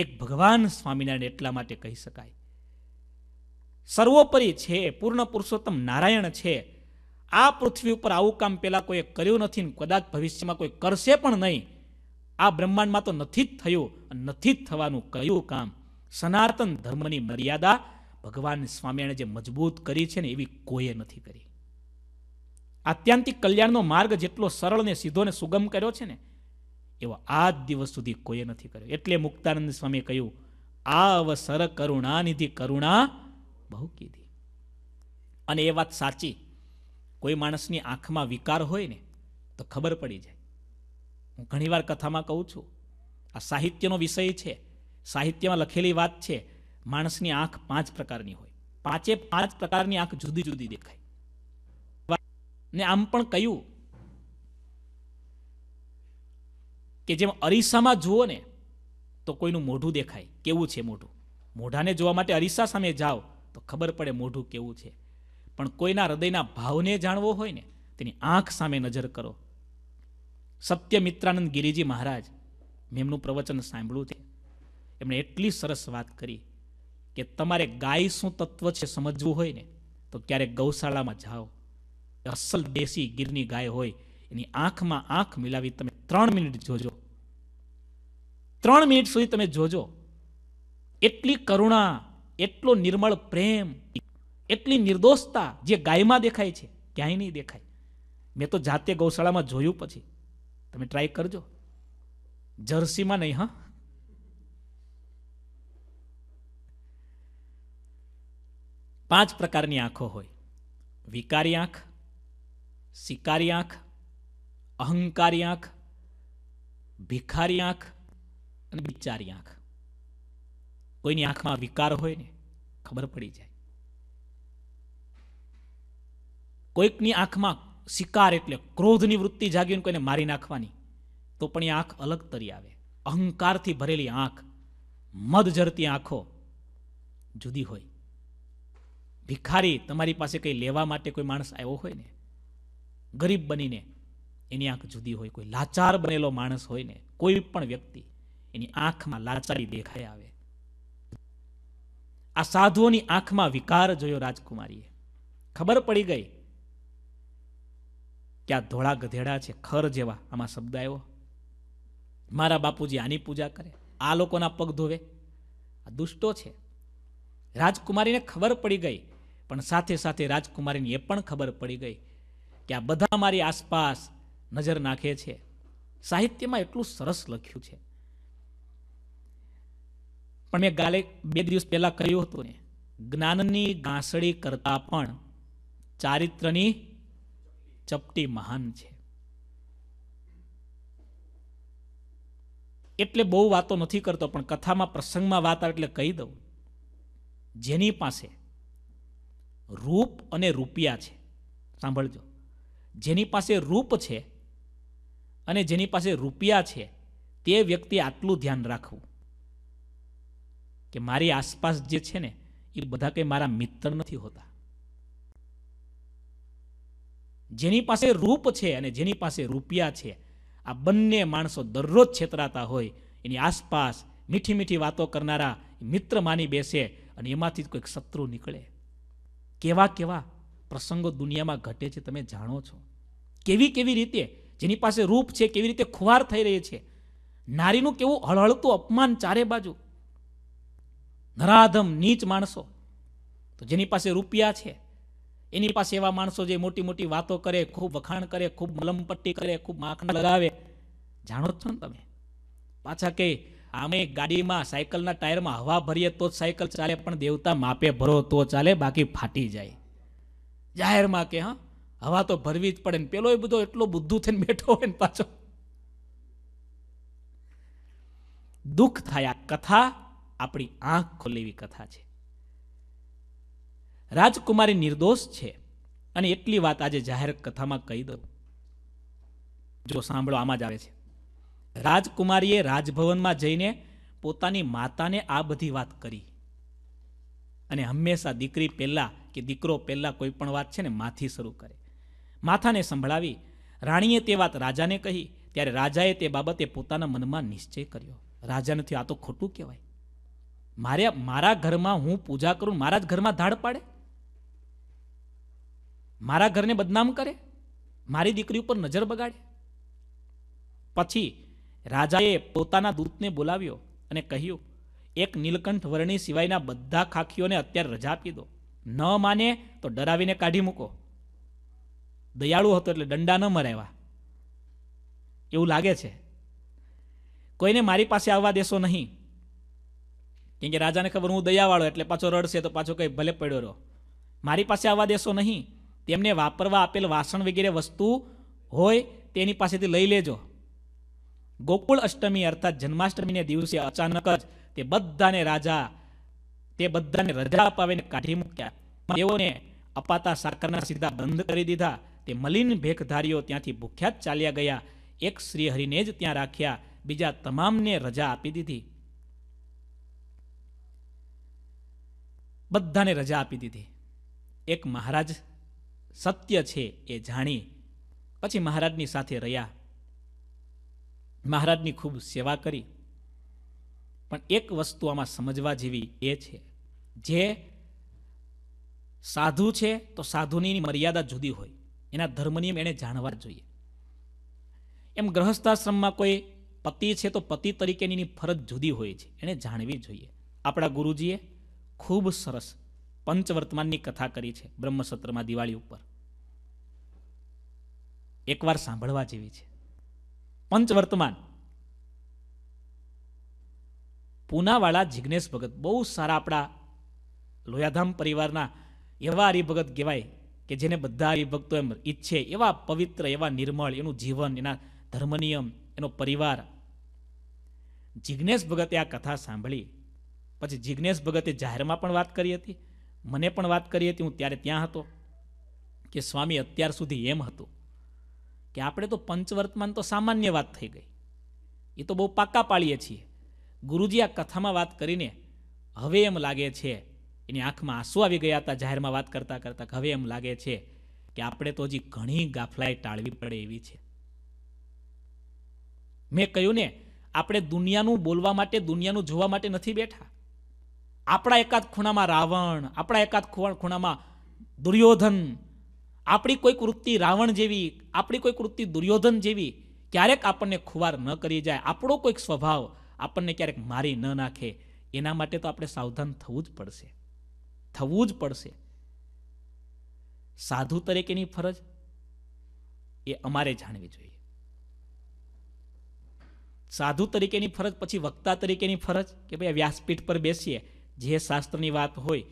એક ભગવાન સ્વામિનારાયણ એટલા માટે કહી શકાય સર્વોપરી છે, પૂર્ણ પુરુષોત્તમ નારાયણ છે. આ પૃથ્વી ઉપર આવું કામ પહેલા કોઈએ કર્યું નથી, કદાચ ભવિષ્યમાં કોઈ કરશે પણ નહીં. આ બ્રહ્માંડમાં તો નથી જ થયું, નથી જ થવાનું. કયું કામ? સનાતન ધર્મની મર્યાદા ભગવાન સ્વામિનારાયણે જે મજબૂત કરી છે ને એવી કોઈએ નથી કરી. આત્યંતિક કલ્યાણનો માર્ગ જેટલો સરળ ને સીધો ને સુગમ કર્યો છે ને એવો આ જ દિવસ સુધી કોઈએ નથી કર્યો. એટલે મુક્તાનંદ સ્વામીએ કહ્યું, આ અવસર કરુણાનિધિ કરુણા બહુ કીધી. અને એ વાત સાચી, કોઈ માણસની આંખમાં વિકાર હોય ને તો ખબર પડી જાય. હું ઘણીવાર કથામાં કહું છું, આ સાહિત્યનો વિષય છે, સાહિત્યમાં લખેલી વાત છે. માણસની આંખ પાંચ પ્રકારની હોય, પાંચે પાંચ પ્રકારની આંખ જુદી જુદી દેખાય. ને આમ પણ કહ્યું કે જેમ અરીસામાં જુઓ ને તો કોઈનું મોઢું દેખાય, કેવું છે મોઢું. મોઢાને જોવા માટે અરીસા સામે જાઓ તો ખબર પડે મોઢું કેવું છે. પણ કોઈના હૃદયના ભાવને જાણવો હોય ને તેની આંખ સામે નજર કરો. સત્યમિત્રાનંદ ગિરિજી મહારાજ, મેં એમનું પ્રવચન સાંભળ્યું છે. એમણે એટલી સરસ વાત કરી કે તમારે ગાય શું તત્વ છે સમજવું હોય ને તો ક્યારેક ગૌશાળામાં જાઓ. અસલ દેશી ગીરની ગાય હોય, એની આંખમાં આંખ મિલાવી તમે ત્રણ મિનિટ જોજો. ત્રણ મિનિટ સુધી તમે જોજો. એટલી કરુણા, એટલો નિર્મળ પ્રેમ, એટલી નિર્દોષતા જે ગાયમાં દેખાય છે ક્યાંય નહીં દેખાય. મેં તો જાતે ગૌશાળામાં જોયું. પછી તમે ટ્રાય કરજો. જર્સીમાં નહીં, હા. પાંચ પ્રકારની આંખો હોય. વિકારી આંખ, શિકારી આંખ, અહંકારી આંખ, ભિખારી આંખ અને બિચારી આંખ. કોઈની આંખમાં વિકાર હોય ને ખબર પડી જાય. કોઈકની આંખમાં શિકાર એટલે ક્રોધની વૃત્તિ જાગીને કોઈને મારી નાખવાની, તો પણ એ આંખ અલગ તરી આવે. અહંકારથી ભરેલી આંખ, મદ જરતી આંખો જુદી હોય. ભિખારી, તમારી પાસે કંઈ લેવા માટે કોઈ માણસ આવ્યો હોય ને, ગરીબ બનીને, એની આંખ જુદી હોય. કોઈ લાચાર બનેલો માણસ હોય ને, કોઈ પણ વ્યક્તિ, એની આંખમાં લાચારી દેખાઈ આવે. આ સાધુઓની આંખમાં વિકાર જોયો રાજકુમારીએ. ખબર પડી ગઈ કે આ ધોળા ગધેડા છે, ખર જેવા. આમાં શબ્દ આવ્યો. મારા બાપુજી આની પૂજા કરે, આ લોકોના પગ ધોવે, આ દુષ્ટો છે. રાજકુમારીને ખબર પડી ગઈ. પણ સાથે સાથે રાજકુમારીને એ પણ ખબર પડી ગઈ કે આ બધા મારી આસપાસ નજર નાખે છે. સાહિત્યમાં એટલું સરસ લખ્યું છે. પણ મેં ગાલે બે દિવસ પહેલા કહ્યું હતું ને, જ્ઞાનની ગાંસડી કરતા પણ ચારિત્રની ચપટી મહાન છે. એટલે બહુ વાતો નથી કરતો, પણ કથામાં પ્રસંગમાં વાત આવે એટલે કહી દઉં. જેની પાસે રૂપ અને રૂપિયા છે, સાંભળજો, જેની પાસે રૂપ છે અને જેની પાસે રૂપિયા છે, તે વ્યક્તિ આટલું ધ્યાન રાખવું कि मारी आसपास जे छे ने ए बधा कई मारा मित्र नथी होता। जेनी पासे रूप छे अने जेनी पासे रूपिया छे आ बंने माणसो दररोज छेतराता होय। एनी आसपास मीठी मीठी वातो करनारा मित्र मानी बेसे अने एमांथी ज कोईक शत्रु निकळे। केवा केवा प्रसंगो दुनिया में घटे छे तमे जाणो छो। केवी केवी रीते जेनी पासे रूप छे केवी रीते खुवार थई रही छे। नारीनुं केवुं हळहळतुं अपमान चारे बाजू। नराधम नीच माणसो तो जेनी पासे रूपिया छे एनी पासे एवा माणसो जे मोटी मोटी वातो करे, खूब वखाण करे, खूब मलमपट्टी करे, खूब माखण लगावे। जाणो छो ने तमे पाछा के आमे गाडीमां साइकलना टायरमां हवा भरीए तो ज साइकल चाले, पण देवता मापे भरो तो चाले, बाकी फाटी जाय। जाहेरमां के हां हवा तो भरवी ज पड़े। पेलोय बधो एटलो बुद्धू थईने बेठो होय ने पाछो दुख थाय। आ कथा अपनी आंख खोलेवी कथा है। राजकुमारी निर्दोष है अने एटली बात आज जाहिर कथा में कही दो जो सांभळो आमां ज आवे छे। राजकुमारीए राजभवन में जईने पोतानी माता ने आ बधी बात करी। अने हमेशा दीकरी पहेला के दीकरो पहेला कोई पण वात छे ने माथी शुरू करे। माथा ने संभळावी। राणीए ते बात राजा ने कही त्यारे राजाए ते बाबते पोताना मन में निश्चय कर्यो। राजा ने थी आ तो खोटू कहेवाय। मारे मारा घर में हूँ पूजा करूँ, मारा घर में धाड़ पाड़े, मारा घर ने बदनाम करे, मारी दीकरी पर नजर बगाड़े। पछी राजाए पोताना दूत ने बोलाव्यो अने कह्यु एक नीलकंठ वर्णी सिवायना बधा खाखीओ ने अत्यार रजा आपी दो। न माने तो डरावीने काढ़ी मूको। दयाळु हतो एटले दंडा न मराव्या एवुं लागे छे। कोईने मारी पासे आववा देशो नहीं। क्योंकि राजा ने खबर हूँ दयावाड़ो एटले पाछो रड़से तो पाछो कई भले पड्यो रहो। मारी पासे आवा देशो नहीं। तेमने वापरवा आपेल वासण वगैरह वस्तु होय तेनी पासेथी लई लेजो। गोकुल अष्टमी अर्थात जन्माष्टमी दिवसे अचानक ज ते बधाने राजा ते बधाने रजा अपावीने काढी मूक्या। तेओने अपाता साकरना सीधा बंध करी दीधा। ते मलिन भेखधारीओ त्यांथी भूख्या ज चाल्या गया। एक श्रीहरिने ज त्यां राख्या, बीजा तमामने रजा आपी दीधी। बधाने रजा आपी दीधी। एक महाराज सत्य छे ए जाणी पछी महाराजनी साथे रह्या। महाराजनी खूब सेवा करी। पण एक वस्तु आमां समजवा जेवी ए छे जे साधु छे तो साधुनी मर्यादा जुदी होय। एना धर्मनी एणे जाणवा जोईए। एम गृहस्थाश्रममां कोई पति छे तो पति तरीकेनी फरज जुदी होय छे, एणे जाणवी जोईए। आपणा गुरुजीए खूब सरस पंचवर्तमाननी कथा करी छे ब्रह्मसत्रमां दिवाळी उपर। एकवार सांभळवा जेवी छे। पंचवर्तमान पूनावाळा जिग्नेश भगत बहु सारा आपड़ा लोयाधाम परिवारना एवा हरिभगत कहेवाय के जेने बधा हरिभक्तो एम इच्छे एवा पवित्र एवा निर्मल एनुं जीवन, एना धर्मनियम, एनो परिवार। जिग्नेश भगते आ कथा सांभळी। पछी जिग्नेश भगते जाहिर में पण वात करी थी, मने पण वात करी थी। हूँ त्यारे त्यां हतो कि स्वामी अत्यार सुधी एम हतो कि आपणे तो पंचवर्तमान तो सामान्य वात थई गई, ए तो बहु पाका पाळीए छीए। गुरुजी आ कथा में वात करीने हवे एम लागे छे, एनी आंखमां आंसू आवी गया था जाहिर में वात करता करता। हवे एम लागे छे कि आपणे तो हजी घणी गाफलाई टाळवी पड़े एवी छे। मैं कह्युं ने आपणे दुनियानुं बोलवा माटे, दुनियानुं जोवा माटे नथी बेठा। आपड़ा एकाद खूणा में रावण, अपना एकाद खूणा में दुर्योधन, अपनी कोई वृत्ति रावण जेवी, अपनी कोई वृत्ति दुर्योधन जेवी क्यारेक आपने खुवार न करी जाए, आपणो कोई स्वभाव आपने क्यारेक मारी न नाखे, एना माटे तो आपणे सावधान थवुं ज पड़शे, थवुं ज पड़शे। साधु तरीकेनी फरज ए अमारे जाणवी जोईए। साधु तरीकेनी फरज, पछी वक्ता तरीकेनी फरज के भाई व्यासपीठ पर बेसीए, जे शास्त्रनी वात होय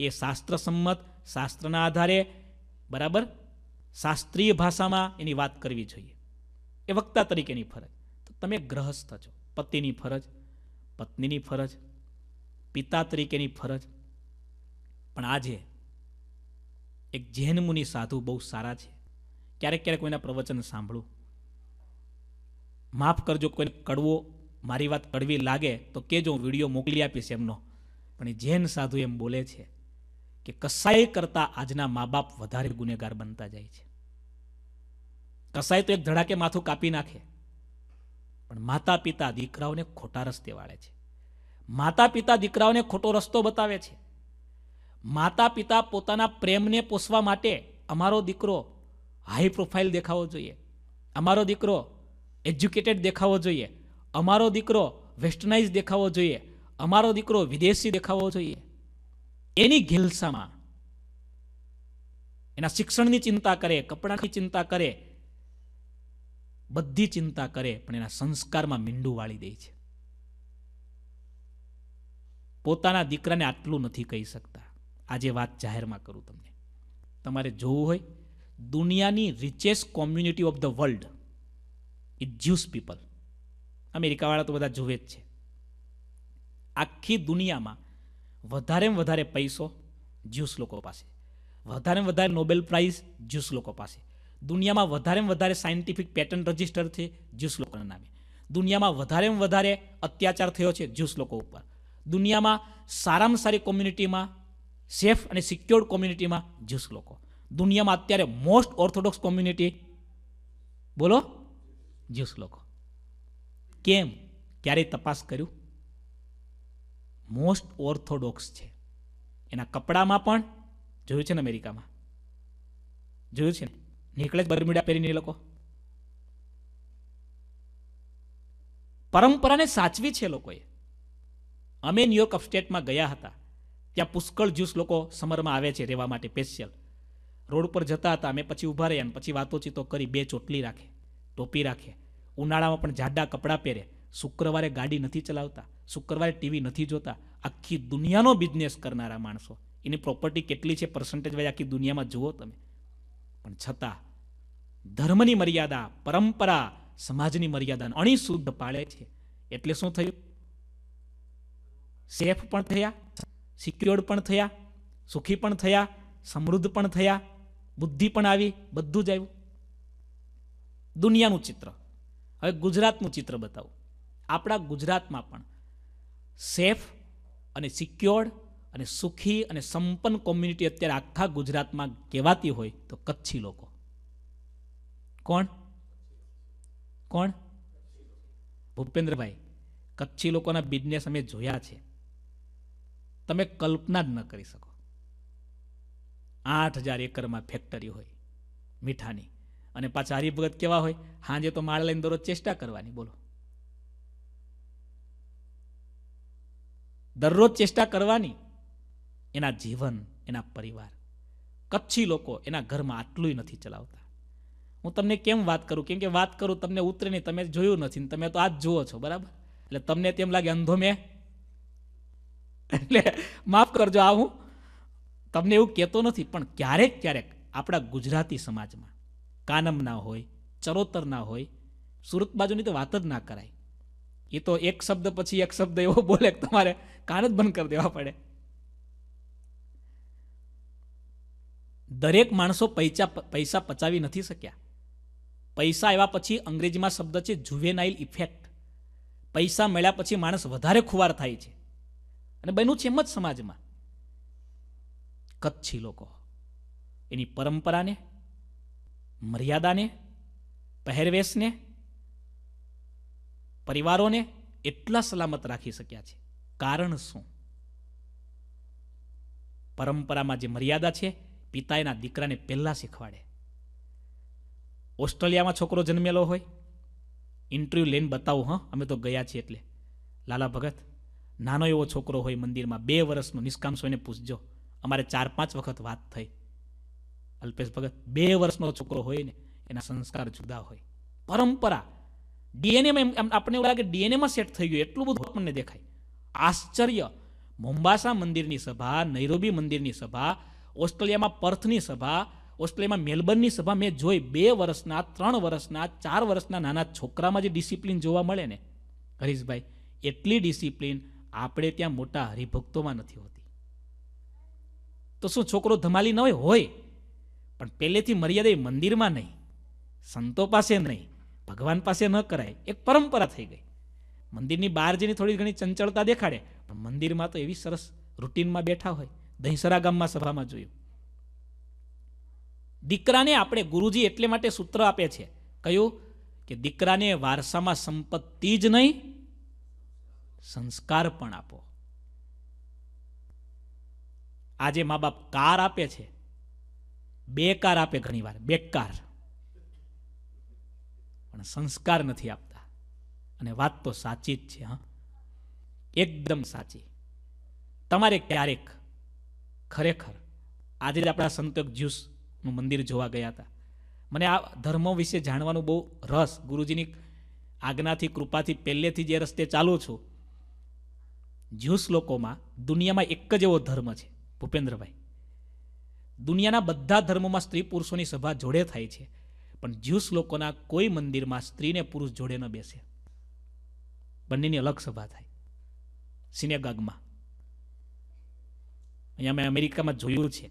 ए शास्त्र सम्मत, शास्त्रना आधारे, बराबर शास्त्रीय भाषामां एनी वात करवी जोईए। ए वक्ता तरीकेनी फरज। तो तमे गृहस्थ छो, पतिनी फरज, पत्नीनी फरज, पिता तरीकेनी फरज। पण आजे एक जैन मुनि साधु बहु सारा छे। क्यारेक क्यारेक कोईना प्रवचन सांभळो। माफ करजो कोई कड़वो मारी वात कड़वी लागे तो कहेजो, वीडियो मोकली आपीश एमनो। પણ જૈન સાધુ એમ બોલે છે કે કસાય કરતા આજના મા બાપ વધારે ગુનેગાર બનતા જાય છે. કસાય તો એક ધડાકે માથું કાપી નાખે, પણ માતા પિતા દીકરાઓને ખોટા રસ્તે વાળે છે. માતા પિતા દીકરાઓને ખોટો રસ્તો બતાવે છે. માતા પિતા પોતાના પ્રેમને પોષવા માટે અમારો દીકરો હાઈ પ્રોફાઇલ દેખાવો જોઈએ, અમારો દીકરો એજ્યુકેટેડ દેખાવો જોઈએ, અમારો દીકરો વેસ્ટર્નાઇઝ દેખાવો જોઈએ, અમારો દીકરો વિદેશી દેખાવો જોઈએ. એની ઘેલસામાં એના શિક્ષણની ચિંતા કરે, કપડાની ચિંતા કરે, બધી ચિંતા કરે, પણ એના સંસ્કારમાં મીંડું વાળી દે છે. પોતાના દીકરાને આટલું નથી કહી શકતા. આજે વાત જાહેરમાં કરું તમને, તમારે જોવું હોય દુનિયાની richest community of the world it Jews people. અમેરિકાવાળા તો બધા જુએ જ છે. આખી દુનિયામાં વધારેમાં વધારે પૈસો જ્યુસ લોકો પાસે, વધારેમાં વધારે નોબેલ પ્રાઇઝ જ્યુસ લોકો પાસે, દુનિયામાં વધારેમાં વધારે સાયન્ટિફિક પેટન્ટ રજિસ્ટર છે જ્યુસ લોકોના નામે, દુનિયામાં વધારેમાં વધારે અત્યાચાર થયો છે જ્યુસ લોકો ઉપર, દુનિયામાં સારામાં સારી કોમ્યુનિટીમાં સેફ અને સિક્યોર્ડ કોમ્યુનિટીમાં જ્યુસ લોકો, દુનિયામાં અત્યારે મોસ્ટ ઓર્થોડોક્સ કોમ્યુનિટી બોલો જ્યુસ લોકો. કેમ? ક્યારેય તપાસ કર્યું? મોસ્ટ ઓર્થોડોક્સ છે. એના કપડામાં પણ જોયું છે ને, અમેરિકામાં જોયું છે ને, નીકળે જ બરમીડા પહેરીને એ લોકો. પરંપરાને સાચવી છે લોકોએ. અમે ન્યુયોર્ક અપસ્ટેટમાં ગયા હતા, ત્યાં પુષ્કળ જ્યુસ લોકો સમરમાં આવે છે રહેવા માટે સ્પેશિયલ. રોડ પર જતા હતા અમે, પછી ઊભા રહ્યા, પછી વાતોચીતો કરી. બે ચોટલી રાખે, ટોપી રાખે, ઉનાળામાં પણ જાડા કપડાં પહેરે, શુક્રવારે ગાડી નથી ચલાવતા, શુક્રવારે ટીવી નથી જોતા. આખી દુનિયાનો બિઝનેસ કરનારા માણસો, એની પ્રોપર્ટી કેટલી છે પર્સન્ટેજ વાઇઝ આખી દુનિયામાં જુઓ તમે, પણ છતાં ધર્મની મર્યાદા, પરંપરા, સમાજની મર્યાદાને અણીશુદ્ધ પાળે છે. એટલે શું થયું? સેફ પણ થયા, સિક્યોર્ડ પણ થયા, સુખી પણ થયા, સમૃદ્ધ પણ થયા, બુદ્ધિ પણ આવી, બધું જ આવ્યું. દુનિયાનું ચિત્ર. હવે ગુજરાતનું ચિત્ર બતાવું. આપણા ગુજરાતમાં પણ સેફ અને સિક્યોર્ડ અને સુખી અને સંપન્ન કોમ્યુનિટી અત્યારે આખા ગુજરાતમાં કહેવાતી હોય તો કચ્છી લોકો. કોણ કોણ? ભૂપેન્દ્રભાઈ, કચ્છી લોકોના બિઝનેસ અમે જોયા છે, તમે કલ્પના જ ન કરી શકો. આઠ હજાર એકરમાં ફેક્ટરી હોય મીઠાની, અને પાછા હરિભગત કેવા હોય, હાંજે તો માળા લઈને દરરોજ ચેષ્ટા કરવાની. બોલો, દરરોજ ચેષ્ટા કરવાની. એના જીવન, એના પરિવાર, કચ્છી લોકો એના ઘરમાં આટલું નથી ચલાવતા. હું તમને કેમ વાત કરું? કેમ કે વાત કરું તમને ઉતરે નહીં. તમે જોયું નથી, તમે તો આ જ જુઓ છો, બરાબર? એટલે તમને તેમ લાગે અંધો મેં, એટલે માફ કરજો, આ હું તમને એવું કહેતો નથી, પણ ક્યારેક ક્યારેક આપણા ગુજરાતી સમાજમાં કાનમ ના હોય, ચરોતર ના હોય, સુરત બાજુની તો વાત જ ના કરાય. એ તો એક શબ્દ પછી એક શબ્દ એવો બોલે કે તમારે કાન જ બંધ કરી દેવા પડે. દરેક માણસો પૈસા પૈસા પચાવી નથી શક્યા. પૈસા આવ્યા પછી, અંગ્રેજીમાં શબ્દ છે જુવેનાઇલ ઇફેક્ટ, પૈસા મળ્યા પછી માણસ વધારે ખુવાર થાય છે, અને બન્યું છે એમ જ સમાજમાં. કચ્છી લોકો એની પરંપરાને, મર્યાદાને, પહેરવેશને, પરિવારોને એટલા સલામત રાખી શક્યા છે. કારણ શું? પરંપરામાં જે મર્યાદા છે, પિતા એના દીકરાને પહેલાં શીખવાડે. ઓસ્ટ્રેલિયામાં છોકરો જન્મેલો હોય, ઇન્ટરવ્યુ લઈને બતાવું, હા અમે તો ગયા છીએ. એટલે લાલા ભગત નાનો એવો છોકરો હોય મંદિરમાં, બે વર્ષનો નિષ્કામ સોઈને પૂછજો, અમારે ચાર પાંચ વખત વાત થઈ. અલ્પેશ ભગત, બે વર્ષનો છોકરો હોય ને એના સંસ્કાર જુદા હોય. પરંપરા ડીએનએમાં, આપણે એવું લાગે ડીએનએમાં સેટ થઈ ગયું, એટલું બધું આપણને દેખાય. આશ્ચર્ય! મોમ્બાસા મંદિરની સભા, નૈરોબી મંદિરની સભા, ઓસ્ટ્રેલિયામાં પર્થની સભા, ઓસ્ટ્રેલિયામાં મેલબર્નની સભા મેં જોઈ. બે વર્ષના, ત્રણ વર્ષના, ચાર વર્ષના નાના છોકરામાં જે ડિસિપ્લિન જોવા મળે ને હરીશભાઈ, એટલી ડિસિપ્લિન આપણે ત્યાં મોટા હરિભક્તોમાં નથી હોતી. તો શું છોકરો ધમાલી ન હોય? હોય, પણ પહેલેથી મર્યાદા એ મંદિરમાં નહીં, સંતો પાસે નહીં, ભગવાન પાસે ન કરાય. એક પરંપરા થઈ ગઈ. મંદિરની બહાર જેની થોડી ઘણી ચંચળતા દેખાડે, પણ મંદિરમાં તો એવી સરસ રૂટીનમાં બેઠા હોય દહીસરા ગામમાં સભામાં જોયું. દીકરાને આપણે ગુરુજી એટલે માટે સૂત્ર આપે છે, કયું કે દીકરાને વારસામાં સંપત્તિ જ નહીં સંસ્કાર પણ આપો. આજે મા બાપ કાર આપે છે, બે કાર આપે, ઘણી વાર બે કાર, પણ સંસ્કાર નથી આપતા. અને વાત તો સાચી જ છે, હા એકદમ સાચી. તમારે ક્યારેક ખરેખર આજે જ આપણા સંતોક જ્યુસનું મંદિર જોવા ગયા હતા, મને આ ધર્મ વિશે જાણવાનું બહુ રસ, ગુરુજીની આજ્ઞાથી કૃપાથી પહેલેથી જે રસ્તે ચાલુ છું. જ્યુસ લોકોમાં દુનિયામાં એક જ એવો ધર્મ છે ભૂપેન્દ્રભાઈ, દુનિયાના બધા ધર્મોમાં સ્ત્રી પુરુષોની સભા જોડે થાય છે, પણ જ્યુસ લોકોના કોઈ મંદિરમાં સ્ત્રીને પુરુષ જોડે ન બેસે, બંનેની અલગ સભા થાય સિનેગાગમાં. અહીંયા મેં અમેરિકામાં જોયું છે,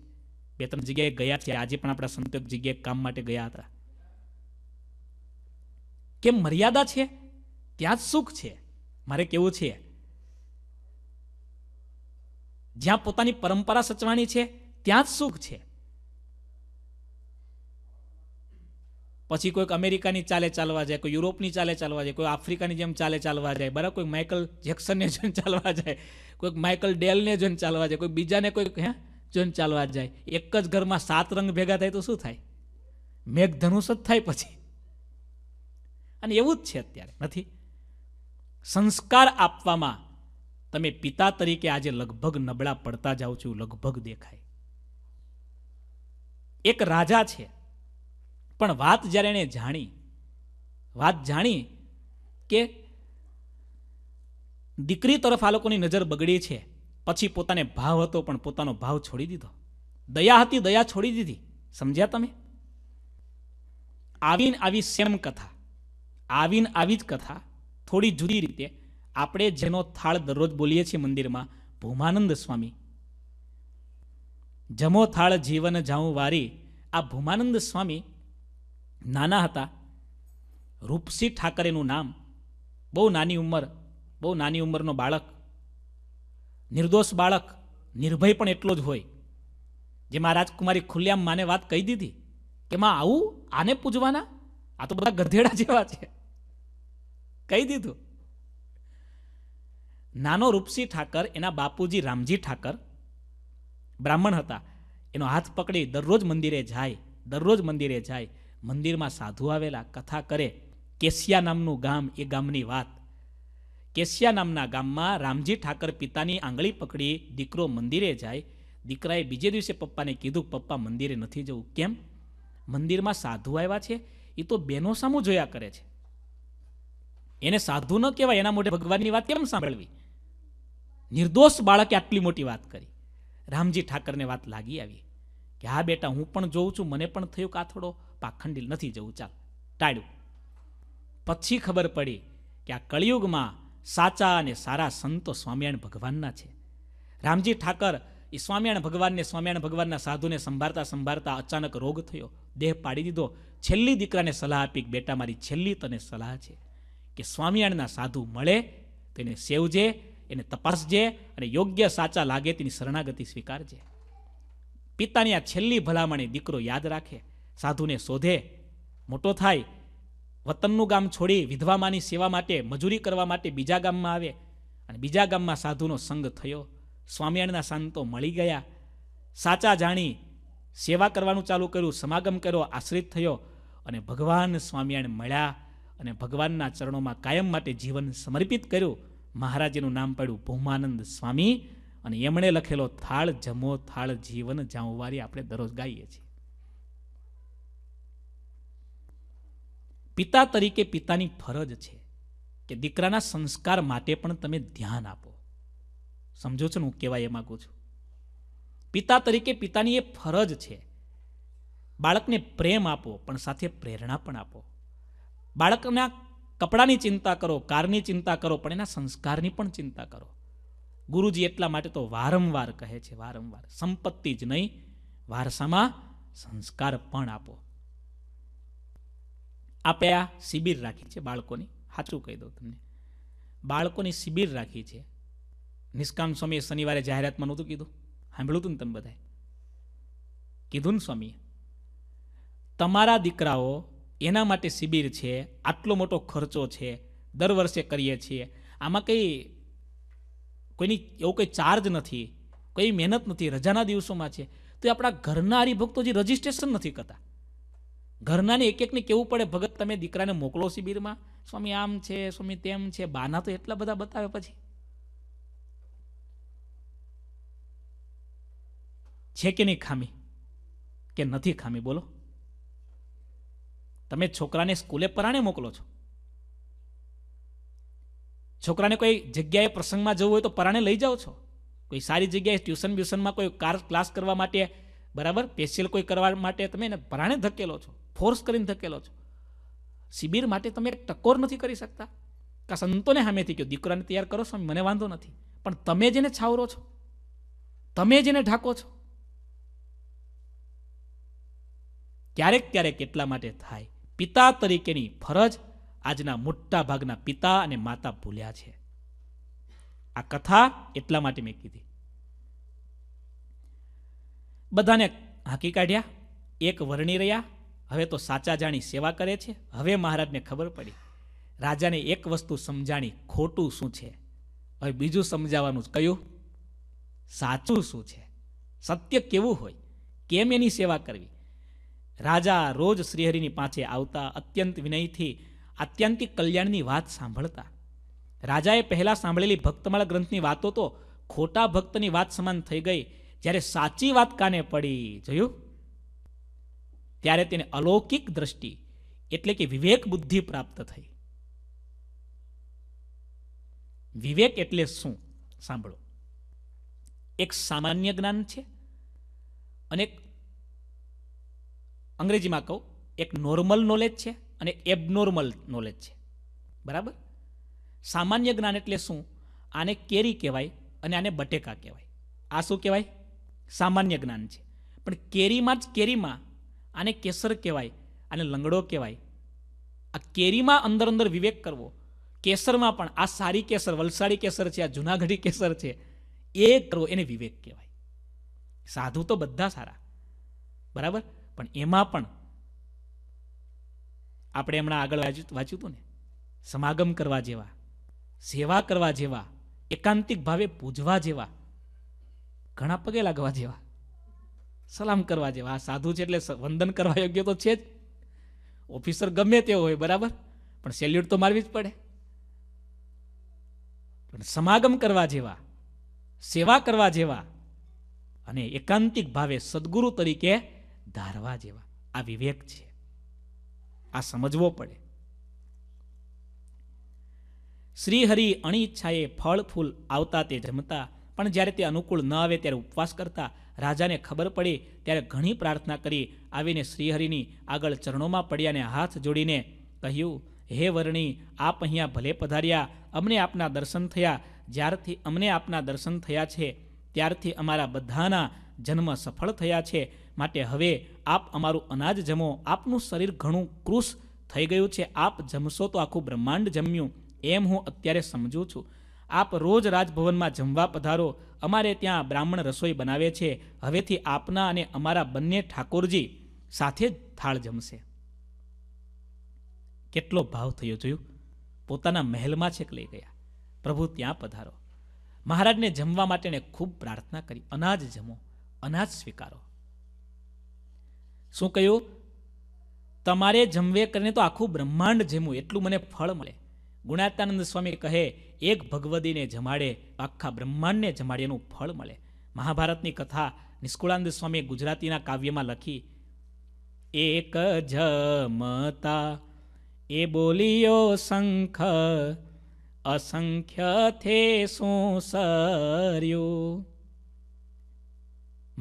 બે ત્રણ જગ્યાએ ગયા છે, આજે પણ આપણા સંતોક જગ્યાએ કામ માટે ગયા હતા. કેમ? મર્યાદા છે, ત્યાં જ સુખ છે. મારે કેવું છે, જ્યાં પોતાની પરંપરા સચવાની છે ત્યાં જ સુખ છે. પછી કોઈક અમેરિકાની ચાલે ચાલવા જાય, કોઈ યુરોપની ચાલે ચાલવા જાય, કોઈ આફ્રિકાની જેમ ચાલે ચાલવા જાય, બરાબર, કોઈ માઇકલ જેક્સનને જોઈને ચાલવા જાય, કોઈક માઇકલ ડેલને જોઈને ચાલવા જાય, કોઈ બીજાને કોઈક હે જોઈને ચાલવા જાય. એક જ ઘરમાં સાત રંગ ભેગા થાય તો શું થાય? મેઘધનુષ જ થાય પછી. અને એવું જ છે અત્યારે, નથી? સંસ્કાર આપવામાં તમે પિતા તરીકે આજે લગભગ નબળા પડતા જાઓ છો, લગભગ દેખાય. એક રાજા છે, પણ વાત જ્યારે એને જાણી, વાત જાણી કે દીકરી તરફ આ લોકોની નજર બગડી છે, પછી પોતાને ભાવ હતો પણ પોતાનો ભાવ છોડી દીધો, દયા હતી દયા છોડી દીધી. સમજ્યા તમે? આવીને આવી સેમ કથા, આવીને આવી જ કથા થોડી જુદી રીતે આપણે જેનો થાળ દરરોજ બોલીએ છીએ મંદિરમાં, ભૂમાનંદ સ્વામી, જમો થાળ જીવન જાઉં વારી, આ ભૂમાનંદ સ્વામી નાના હતા. રૂપસી ઠાકરેનું નામ, બહુ નાની ઉંમર, બહુ નાની ઉંમરનો બાળક, નિર્દોષ બાળક, નિર્ભય પણ એટલો જ હોય. જેમાં રાજકુમારી ખુલ્લેઆમ માને વાત કહી દીધી કે માં આવું આને પૂજવાના, આ તો બધા ગધેડા જેવા છે, કહી દીધું. નાનો રૂપસી ઠાકર એના બાપુજી રામજી ઠાકર બ્રાહ્મણ હતા, એનો હાથ પકડી દરરોજ મંદિરે જાય, દરરોજ મંદિરે જાય. મંદિરમાં સાધુ આવેલા, કથા કરે. કેસિયા નામનું ગામ, એ ગામની વાત. કેસિયા નામના ગામમાં રામજી ઠાકર પિતાની આંગળી પકડી દીકરો મંદિરે જાય. દીકરાએ બીજે દિવસે પપ્પાને કીધું, પપ્પા મંદિરે નથી જવું. કેમ? મંદિરમાં સાધુ આવ્યા છે, એ તો બેનો સામું જોયા કરે છે, એને સાધુ ન કહેવાય, એના મોઢે ભગવાનની વાત કેમ સાંભળવી? નિર્દોષ બાળકે આટલી મોટી વાત કરી. રામજી ઠાકરને વાત લાગી આવી કે હા બેટા, હું પણ જોઉં છું, મને પણ થયું કે આ થોડો પાખંડી, નથી જવું, ચાલ ટાળ્યું. પછી ખબર પડી કે આ કળિયુગમાં સાચા અને સારા સંતો સ્વામિનારાયણ ભગવાનના છે. રામજી ઠાકર એ સ્વામિનારાયણ ભગવાનને, સ્વામિનારાયણ ભગવાનના સાધુને સંભાળતા સંભાળતા અચાનક રોગ થયો, દેહ પાડી દીધો. છેલ્લી દીકરાને સલાહ આપી કે બેટા, મારી છેલ્લી તને સલાહ છે કે સ્વામિનારાયણના સાધુ મળે તેને સેવજે, એને તપાસજે, અને યોગ્ય સાચા લાગે તેની શરણાગતિ સ્વીકારજે. પિતાની આ છેલ્લી ભલામણી દીકરો યાદ રાખે, સાધુને શોધે, મોટો થાય, વતનનું ગામ છોડી વિધવામાની સેવા માટે, મજૂરી કરવા માટે બીજા ગામમાં આવે. અને બીજા ગામમાં સાધુનો સંગ થયો, સ્વામિનારાયણના સંતો મળી ગયા, સાચા જાણી સેવા કરવાનું ચાલુ કર્યું, સમાગમ કર્યો, આશ્રિત થયો, અને ભગવાન સ્વામિનારાયણ મળ્યા, અને ભગવાનના ચરણોમાં કાયમ માટે જીવન સમર્પિત કર્યું. મહારાજનું નામ પડ્યું ભૂમાનંદ સ્વામી. અને એમણે લખેલો થાળ, જમો થાળ જીવન જાંવારી, આપણે દરરોજ ગાઈએ છીએ. પિતા તરીકે પિતાની ફરજ છે કે દીકરાના સંસ્કાર માટે પણ તમે ધ્યાન આપો. સમજો છો ને હું કહેવા એ માગું છું? પિતા તરીકે પિતાની એ ફરજ છે. બાળકને પ્રેમ આપો, પણ સાથે પ્રેરણા પણ આપો. બાળકના કપડાની ચિંતા કરો, કારની ચિંતા કરો, પણ એના સંસ્કારની પણ ચિંતા કરો. ગુરુજી એટલા માટે તો વારંવાર કહે છે, વારંવાર, સંપત્તિ જ નહીં વારસામાં સંસ્કાર પણ આપો. આપણે આ શિબિર રાખી છે બાળકોની, સાચું કહી દઉં તમને, બાળકોની શિબિર રાખી છે. નિષ્કામ સ્વામીએ શનિવારે જાહેરાતમાં નહોતું કીધું? સાંભળ્યું હતું ને તમે બધાએ? કીધું ને સ્વામીએ, તમારા દીકરાઓ એના માટે શિબિર છે, આટલો મોટો ખર્ચો છે, દર વર્ષે કરીએ છીએ, આમાં કંઈ કોઈની એવો કોઈ ચાર્જ નથી, કોઈ મહેનત નથી, રજાના દિવસોમાં છે, તો એ આપણા ઘરના હરિભક્તો જે રજિસ્ટ્રેશન નથી કરતા, ઘરનાને એક એકને કહેવું પડે, ભગત તમે દીકરાને મોકલો શિબિરમાં, સ્વામી આમ છે, સ્વામી તેમ છે, બાના તો એટલા બધા બતાવે પછી. છે કે નહીં ખામી કે નથી ખામી? બોલો, તમે છોકરાને સ્કૂલે પરાણે મોકલો છો, છોકરાને કોઈ જગ્યાએ પ્રસંગમાં જવું હોય તો પરાણે લઈ જાઓ છો, કોઈ સારી જગ્યાએ ટ્યુશન બ્યુશનમાં કોઈ ક્લાસ કરવા માટે, બરાબર, સ્પેશિયલ કોઈ કરવા માટે તમે એને પરાણે ધકેલો છો, ફોર્સ કરીને ધકેલો છો. શિબિર માટે તમે ટકોર નથી કરી શકતા. કા સંતોને સામેથી કહો દીકરાને તૈયાર કરો સ્વામી, મને વાંધો નથી, પણ તમે જેને છાવરો છો, તમે જેને ઢાંકો છો, ક્યારેક ક્યારેક એટલા માટે થાય. પિતા તરીકેની ફરજ આજના મોટા ભાગના પિતા અને માતા ભૂલ્યા છે. આ કથા એટલા માટે મેં કીધી. બધાને હાંકી કાઢ્યા, એક વર્ણી રહ્યા, હવે તો સાચા જાણી સેવા કરે છે. હવે મહારાજને ખબર પડી, રાજાને એક વસ્તુ સમજાણી, ખોટું શું છે, હવે બીજું સમજાવવાનું, કયું સાચું શું છે, સત્ય કેવું હોય, કેમ એની સેવા કરવી. રાજા રોજ શ્રીહરિની પાસે આવતા, અત્યંત વિનયથી આત્યંતિક કલ્યાણની વાત સાંભળતા. રાજાએ પહેલાં સાંભળેલી ભક્તમાળા ગ્રંથની વાતો તો ખોટા ભક્તની વાત સમાન થઈ ગઈ. જ્યારે સાચી વાત કાને પડી, જોયું, ત્યારે તેને અલૌકિક દ્રષ્ટિ એટલે કે વિવેક બુદ્ધિ પ્રાપ્ત થઈ. વિવેક એટલે શું સાંભળો. એક સામાન્ય જ્ઞાન છે અને એક, અંગ્રેજીમાં કહું, એક નોર્મલ નોલેજ છે અને એબનોર્મલ નોલેજ છે, બરાબર. સામાન્ય જ્ઞાન એટલે શું? આને કેરી કહેવાય અને આને બટેકા કહેવાય. આ શું કહેવાય? સામાન્ય જ્ઞાન છે. પણ કેરીમાં જ કેરીમાં આને કેસર કહેવાય, આને લંગડો કહેવાય. આ કેરીમાં અંદર અંદર વિવેક કરવો, કેસરમાં પણ આ સારી કેસર, વલસાડી કેસર છે, આ જુનાગઢી કેસર છે, એ કરવો, એને વિવેક કહેવાય. સાધુ તો બધા સારા, બરાબર, પણ એમાં પણ આપણે હમણાં આગળ વાંચ્યું હતું ને, સમાગમ કરવા જેવા, સેવા કરવા જેવા, એકાંતિક ભાવે પૂજવા જેવા, ઘણા પગે લાગવા જેવા, સલામ કરવા જેવા. આ સાધુ છે એટલે વંદન કરવા યોગ્ય તો છે જ. ઓફિસર ગમે તે હોય, બરાબર, પણ સેલ્યુટ તો મારવી જ પડે. પણ સમાગમ કરવા જેવા, સેવા કરવા જેવા અને એકાંતિક ભાવે સદગુરુ તરીકે ધારવા જેવા, આ વિવેક છે. આ સમજવો પડે. શ્રીહરિ અણિચ્છાએ ફળ ફૂલ આવતા તે જમતા, પણ જ્યારે તે અનુકૂળ ન આવે ત્યારે ઉપવાસ કરતા. રાજાને ખબર પડી ત્યારે ઘણી પ્રાર્થના કરી, આવીને શ્રીહરિની આગળ ચરણોમાં પડ્યા અને હાથ જોડીને કહ્યું, હે વર્ણી, આપ અહીંયા ભલે પધાર્યા, અમને આપના દર્શન થયા. જ્યારથી અમને આપના દર્શન થયા છે ત્યારથી અમારા બધાના જન્મ સફળ થયા છે. માટે હવે આપ અમારું અનાજ જમો. આપનું શરીર ઘણું કૃશ થઈ ગયું છે, આપ જમશો તો આખું બ્રહ્માંડ જમ્યું એમ હું અત્યારે સમજું છું. આપ રોજ રાજભવનમાં જમવા પધારો, અમારે ત્યાં બ્રાહ્મણ રસોઈ બનાવે છે. હવેથી આપના અને અમારા બંને ઠાકોરજી સાથે જ થાળ જમશે. કેટલો ભાવ થયો, જોયું? પોતાના મહેલમાં છેક લઈ ગયા, પ્રભુ ત્યાં પધારો. મહારાજને જમવા માટેને ખૂબ પ્રાર્થના કરી, અનાજ જમો, અનાજ સ્વીકારો. શું કહ્યું? તમારે જમવે કરીને તો આખું બ્રહ્માંડ જમ્યું, એટલું મને ફળ મળે. ગુણાતાનંદ સ્વામી કહે, એક ભગવદીને જમાડે આખા બ્રહ્માંડને જમાડે, એનું ફળ મળે. મહાભારતની કથા નિષ્કુળાનંદ સ્વામીએ ગુજરાતીના કાવ્યમાં લખી. એક જમતા એ બોલિયો શંખ, અસંખ્ય થે શું સર્યું.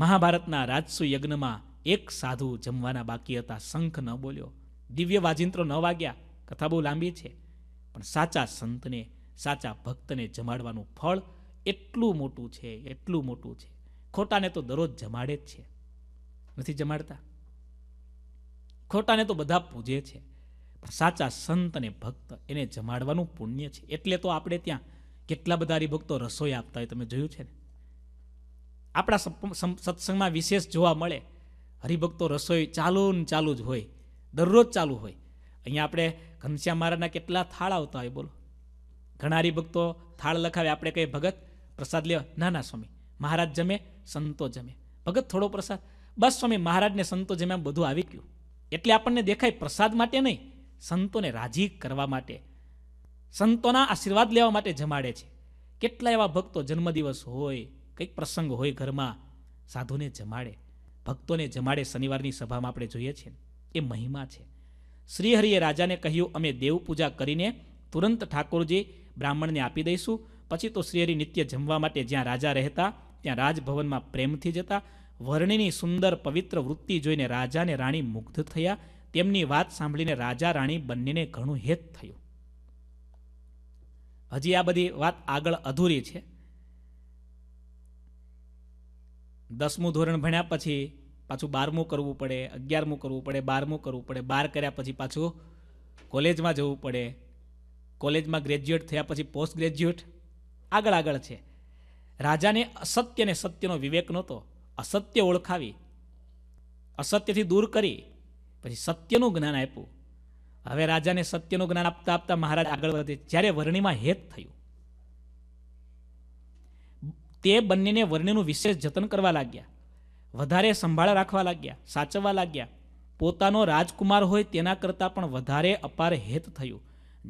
મહાભારતના રાજસુ યજ્ઞમાં એક સાધુ જમવાના બાકી હતા, શંખ ન બોલ્યો, દિવ્ય વાજિંત્રો ન વાગ્યા. કથા બહુ લાંબી છે, પણ સાચા સંતને, સાચા ભક્તને જમાડવાનું ફળ એટલું મોટું છે, એટલું મોટું છે. ખોટાને તો દરરોજ જમાડે જ છે, નથી જમાડતા? ખોટાને તો બધા પૂજે છે, પણ સાચા સંત અને ભક્ત એને જમાડવાનું પુણ્ય છે. એટલે તો આપણે ત્યાં કેટલા બધા હરિભક્તો રસોઈ આપતા હોય તમે જોયું છે ને. આપણા સત્સંગમાં વિશેષ જોવા મળે હરિભક્તો રસોઈ ચાલુ ને ચાલુ જ હોય, દરરોજ ચાલુ હોય. અહીંયા આપણે ઘનશ્યામ મહારાજના કેટલા થાળ આવતા હોય બોલો. ઘણા હરિભક્તો થાળ લખાવે, આપણે કહીએ ભગત પ્રસાદ લેવા, ના ના સ્વામી મહારાજ જમે સંતો જમે, ભગત થોડો પ્રસાદ, બસ સ્વામી મહારાજને સંતો જમે, આમ બધું આવી ગયું. એટલે આપણને દેખાય પ્રસાદ માટે નહીં, સંતોને રાજી કરવા માટે, સંતોના આશીર્વાદ લેવા માટે જમાડે છે. કેટલા એવા ભક્તો જન્મદિવસ હોય, કંઈક પ્રસંગ હોય ઘરમાં, સાધુને જમાડે, ભક્તોને જમાડે. શનિવારની સભામાં આપણે જોઈએ છીએ, એ મહિમા છે. શ્રીહરિએ રાજાને કહ્યું, અમે દેવપૂજા કરીને તુરંત ઠાકોરજી બ્રાહ્મણને આપી દઈશું. પછી તો શ્રીહરિ નિત્ય જમવા માટે જ્યાં રાજા રહેતા ત્યાં રાજભવનમાં પ્રેમથી જતા. વર્ણિની સુંદર પવિત્ર વૃત્તિ જોઈને રાજા અને રાણી મુગ્ધ થયા. તેમની વાત સાંભળીને રાજા રાણી બંનેને ઘણું હેત થયું. હજી આ બધી વાત આગળ અધૂરી છે. દસમું ધોરણ ભણ્યા પછી પાછું બારમું કરવું પડે, અગિયારમું કરવું પડે, બારમું કરવું પડે, બાર કર્યા પછી પાછું કોલેજમાં જવું પડે, કોલેજમાં ગ્રેજ્યુએટ થયા પછી પોસ્ટ ગ્રેજ્યુએટ, આગળ આગળ છે. રાજાને અસત્ય અને સત્યનો વિવેક નહોતો. અસત્ય ઓળખાવી, અસત્યથી દૂર કરી, પછી સત્યનું જ્ઞાન આપ્યું. હવે રાજાને સત્યનું જ્ઞાન આપતા આપતા મહારાજ આગળ વધે. જ્યારે વર્ણિમાં હેત થયું, તે બંનેને વર્ણિનું વિશેષ જતન કરવા લાગ્યા, વધારે સંભાળ રાખવા લાગ્યા, સાચવવા લાગ્યા. પોતાનો રાજકુમાર હોય તેના કરતાં પણ વધારે અપાર હેત થયું.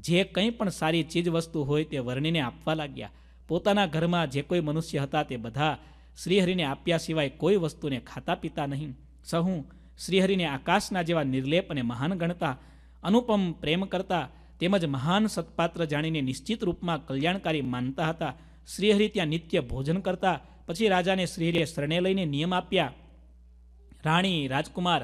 જે કંઈ પણ સારી ચીજ વસ્તુ હોય તે વર્ણિને આપવા લાગ્યા. પોતાના ઘરમાં જે કોઈ મનુષ્ય હતા તે બધા શ્રીહરિને આપ્યા સિવાય કોઈ વસ્તુને ખાતા પીતા નહીં. સહુ શ્રીહરિને આકાશના જેવા નિર્લેપ અને મહાન ગણતા, અનુપમ પ્રેમ કરતા તેમજ મહાન સત્પાત્ર જાણીને નિશ્ચિત રૂપમાં કલ્યાણકારી માનતા હતા. શ્રીહરિ ત્યાં નિત્ય ભોજન કરતા. પછી રાજાને શ્રીહરિએ શરણે લઈને નિયમ આપ્યા. રાણી, રાજકુમાર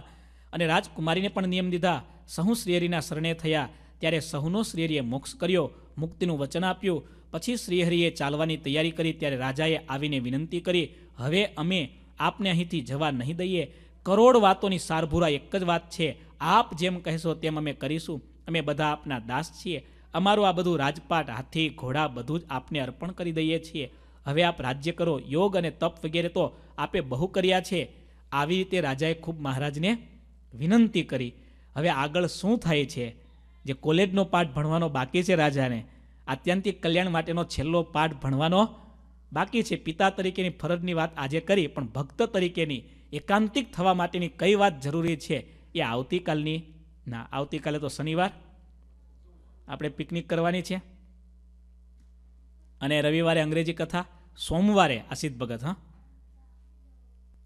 અને રાજકુમારીને પણ નિયમ દીધા. સહુ શ્રીહરિના શરણે થયા. ત્યારે સહુનો શ્રીહરિએ મોક્ષ કર્યો, મુક્તિનું વચન આપ્યું. પછી શ્રીહરિએ ચાલવાની તૈયારી કરી. ત્યારે રાજાએ આવીને વિનંતી કરી, હવે અમે આપને અહીંથી જવા નહીં દઈએ. કરોડ વાતોની સારભૂરા એક જ વાત છે, આપ જેમ કહેશો તેમ અમે કરીશું. અમે બધા આપના દાસ છીએ. અમારું આ બધું રાજપાટ, હાથી, ઘોડા બધું જ આપને અર્પણ કરી દઈએ છીએ. હવે આપ રાજ્ય કરો. યોગ અને તપ વગેરે તો આપે બહુ કર્યા છે. આવી રીતે રાજાએ ખૂબ મહારાજને વિનંતી કરી. હવે આગળ શું થાય છે? જે કોલેજનો પાઠ ભણવાનો બાકી છે રાજાને, આત્યંતિક કલ્યાણ માટેનો છેલ્લો પાઠ ભણવાનો બાકી છે. પિતા તરીકેની ફરજની વાત આજે કરી, પણ ભક્ત તરીકેની એકાંતિક થવા માટેની કઈ વાત જરૂરી છે એ આવતીકાલની, ના આવતીકાલે તો શનિવાર આપણે પિકનિક કરવાની છે, અને રવિવારે અંગ્રેજી કથા, સોમવારે આસિત ભગત, હા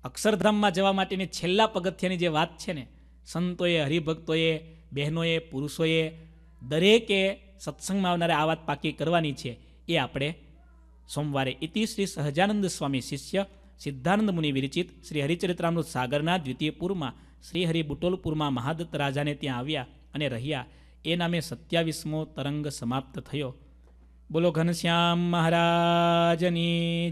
અક્ષરધામમાં જવા માટેની છેલ્લા પગથિયાની જે વાત છે ને, સંતોએ, હરિભક્તોએ, બહેનોએ, પુરુષોએ દરેકે સત્સંગમાં આવનારે આ વાત પાકી કરવાની છે. એ આપણે સોમવારે ઇતિ શ્રી સહજાનંદ સ્વામી શિષ્ય સિદ્ધાનંદ મુનિ વિરચિત શ્રી હરિચરિત્રામૃત સાગરના દ્વિતીય પૂરમાં શ્રી હરિ બુટોલપુરમાં મહાદત્ત રાજાને ત્યાં આવ્યા અને રહ્યા. એ નામે સત્યાવીસમો તરંગ સમાપ્ત થયો. બોલો ઘનશ્યામ મહારાજની.